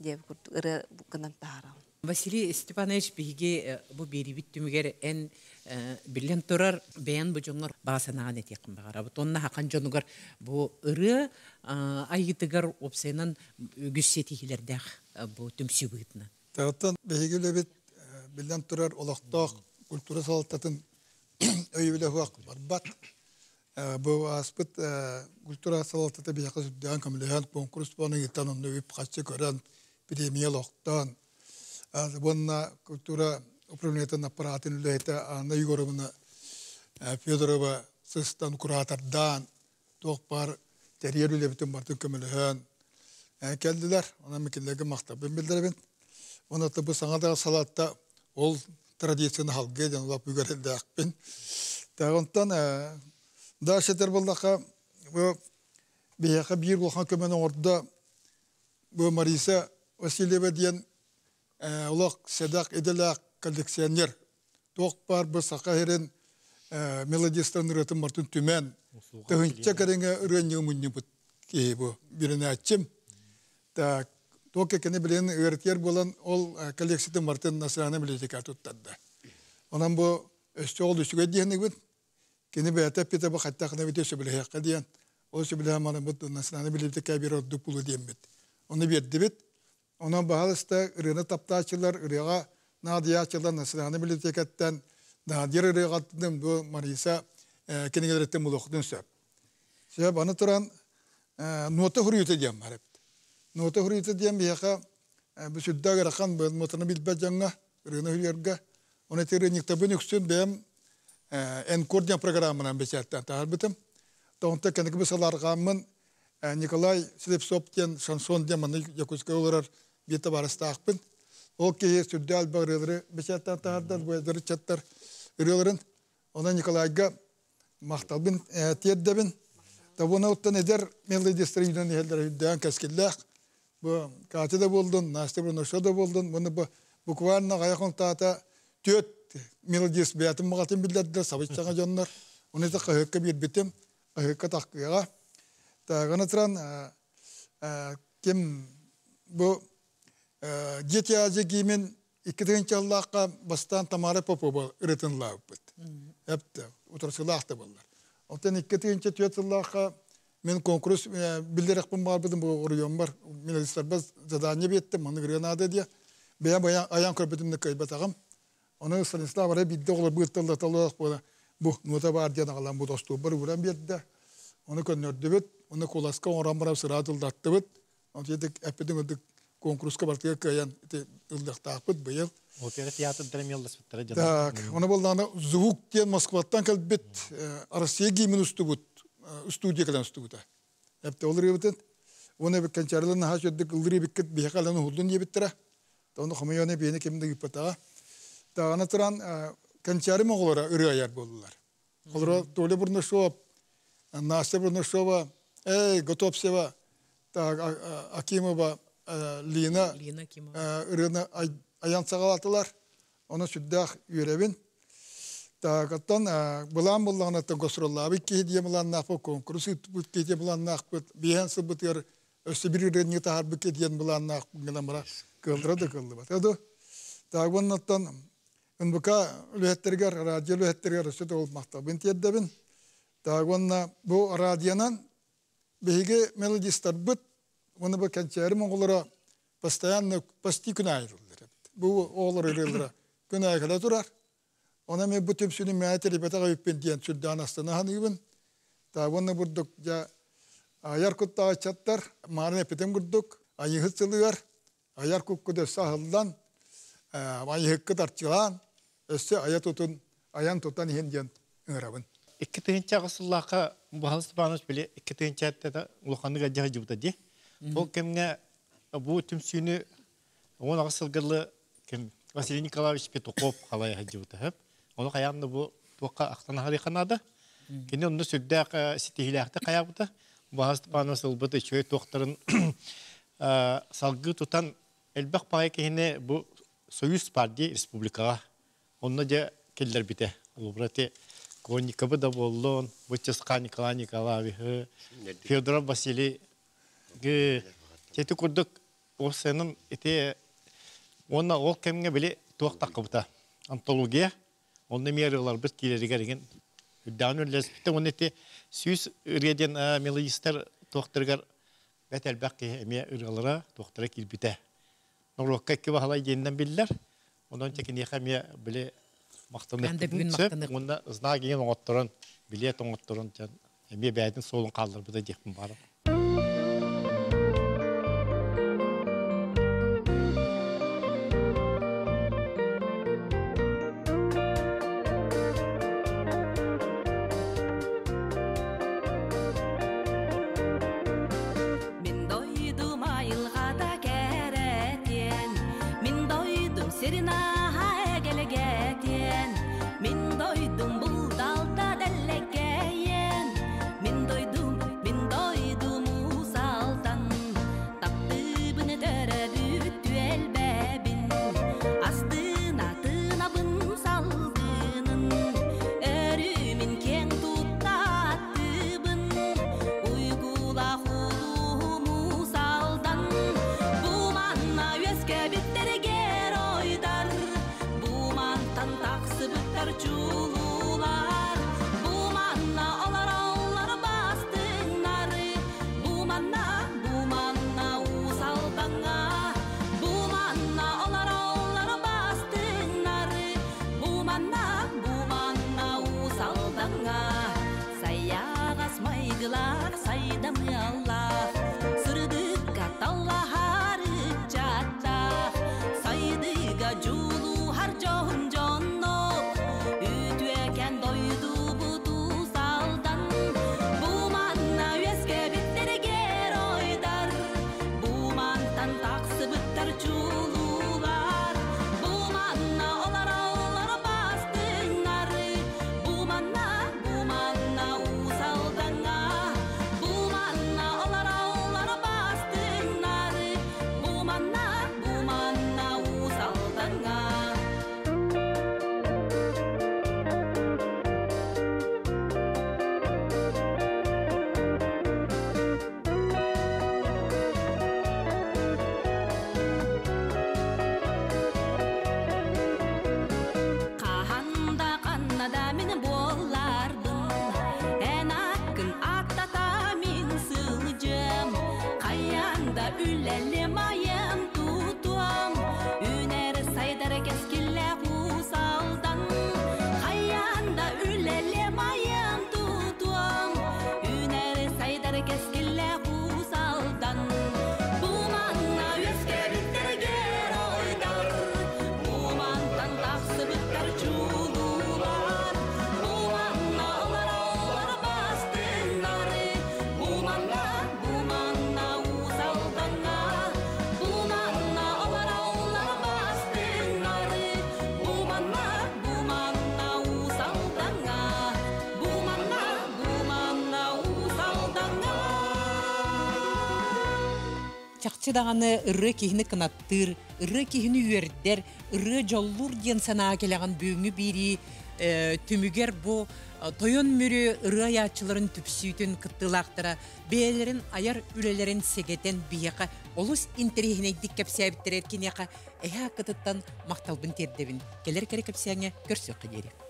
diye kurdu. Irı bugünden taharam. Vasili Stepanovich bihige bu biri bittümüger en bilen törer beyan bujonlar basanağın etiyakın bağıra. Onna hakan jonugar bu ırı ayıtıgar opsenan güssetihlerdek bu tümsü bıhtına. Tağıttan bihige lebet bilen törer olaqtaq kultura saltatın öyüyle huaq barbat. Bu aspıt kultura saltatı bihaqı sübdeğen kamileyhan konkurs bana gittan onu üyüp kaçı gören premiyel oqtan. Bununla kultura upravleniyetin aparatını üleyte anna yukarımına Fedorova sıstan kuratardan toğpar teriyer ülebitim martın kömülüğün geldiler. Ona mükellegi maktabın bildiribin. Ona da bu sana da salatta ol tradisyonu halk edin olap ügerelde akpin. Dağıntan daha şeter buldaka bu beyaka bir bulkan kömene ortada bu Marisa Vasilyeva diyen ulak sedak edilak koleksiyoner. Tok par bu sakaherin melodistan üretim martun tümen. Tığınca karenge ürünye umunyum bu birine açım. Da Toki kendi bilen öğretiyer bulan ol koleksiyonu martın nasırana bilecek atuttan da. Onun bu östü oldu şu gediğini gud. Kendi beyatep kitabı hatta kına bitiyor söyle hakka diyen. O söyle amanın bu nasırana bilecek bir ordu pulu diyen bit. Onu bir dibit. Onun bahalısında ürünü taptaçılar, ürüğa nadiyaçılar nasırana bilecek etten. Nadir ürüğa attığım bu Marisa kendi öğretim bulukluğun söp. Söp anı turan nota hürriyet edeyim var hep. Nota hürriyeti diyen bir yaka, bu südda garakan bu motorunu bilbe canına, rüyana hürriyerge. Ona teri niktabın yüksün benim enkordiyan programından beşertten taharbıtım. Dağınta kendiki bir salargamın Nikolay Slipsop diyen, şanson diyen, bana Yakutsk'a olarar bir tabarası akbın. O ki südda alba rüyaları beşertten tahardar, bu ederi çatlar rüyaların. Ona Nikolay'a mahtalbın, tiyeddebin. Tabi ona ottan eder, melodisteri yüzden hüddeyen keskiller. Bu katı da buldun, nastı bir noşu da buldun. Bunu bu bu kıvarına ayakın tahta tüyot melodist beyatın mağatın bildirdiler. Sabıçtana canlar. Onu da kahıkka bir bitim. Kahıkka takıya. Dağını tıran kim bu git yazı giyimin iki tığınca Allah'a bastan tamara popo üretinler. Hep de oturasılahtı bunlar. Ondan iki tığınca tüyot Allah'a men konkurs bildirek bu mağabıdım bu oruyom var. Melodistler biz zadanya bittim. Onu görüyor nade diye. Beyan bayan ayağın körbetimde kaybet ağam. Onu Stanislav araya bildi olur. Bu ıttırlat olarak bu. Bu nota var diye nağlan bu dostu. Bir vuran bir de. Onu könlördü bit. Onu kolaska oran bana sıra atıldattı bit. Onu yedik hepidin öldük. Konkurska baktıya kayan ıldık takbıt bu yıl. Opera tiyatın tırım yıldız bittire canım. Onu bulduğunu Zvuk diye Moskvat'tan kalp bit. Arasya giyimin üstü bit. Üstüydü kalan üstüydü. Yaptı olur ya bütün. Onu bir kençarların haç ödük ıldır bir kıt bir hakalanı huldun diye bittire. Onu kamayana beyni kimde yıpatağa. Dağına tıran kençarı mağolara ürü ayar buldular. Olara tole burnu şova, nasta burnu şova, ey Gotopseva, Akimova, Lina, ürüne ayan sağalatılar. Onu süddah yürevin. Dağıttan bulan bulan attan Gosrollah bir ki diye bulan nafo konkursu bu ki diye bulan nakbut bihen sıbıtır ösü bir rengi tahar bu ki diye bulan nakbut gelamara kıldıradı kıldı batadı. Dağın attan unbuka lühettirgar radyo lühettirgar ösü de olmakta bin tiyeddebin. Dağınla bu radyanan behige melodistler büt onu bu kençerim oğullara pastayan pasti günah ayrılır. Bu oğullar ayrılır günah ayrılır durar. Ona me bu tümsünün mühendisleri batağa üppin diyen süldan aslana hanı güven. Daha bunu vurduk ya Yarkut dağı çatlar, mağarın epetim vurduk. Ayı hıçılıyor, Yarkut kudu sahıldan, ayı hıkkı tarçılan, ösü aya tutun, ayan tutan hendiyen ıngırabın. İki tığınca kısıllaka bu halısı bağınış bile iki tığınca ette de ulukanlı gajı gıcıbıda diye. Bu kimine bu tümsünü ona kısılgırlı kim Vasily Nikolaevich Petukov halaya gıcıbıda hep. Onun ayağında bu toka aktan harikanadı. Kendi onu sürdüğe sitihilerde kayabıdı. Bahası banasıl bıdı şöyle doktorun salgı tutan elbak bağı kehine bu Soyuz Parti Respublika'a. Onunla da keldir bide. Ulubrati Konikabı da bollon, Bıçıska Nikolay Nikolaevich, Fyodorov Vasily. Çeti kurduk. O senin eti onunla ol kemine bile tuak takıbıda. Antologiya. Onda miyarılar bit kileri gereken. Daha önce de onun eti süs üreden melodistler doktorlar betel bakı emiye ürgalara doktora kilbite. Norokka ki vahalay yeniden bilirler. Ondan çekin yekemiye bile maktanır. Onda ızna giyen oğutturun, bilet oğutturun. Emiye beydin solun kaldır bu da cekbim var. Serena, ha, gel gel. çakçı dağını ırı kihini kınattır, ırı kihini üerder, ırı jollur diyen sana gelen büyüğünü biri e, tümüger bu toyun mürü ırı ayatçıların tüpsüytün kıttılaktıra, beyelerin ayar ürelerin segeten biyaka, olus interihine dik kapsiya bittirer ki niyaka, eha kıtıttan maktalbın terdevin. Gelir kere kapsiyana görsü kederek.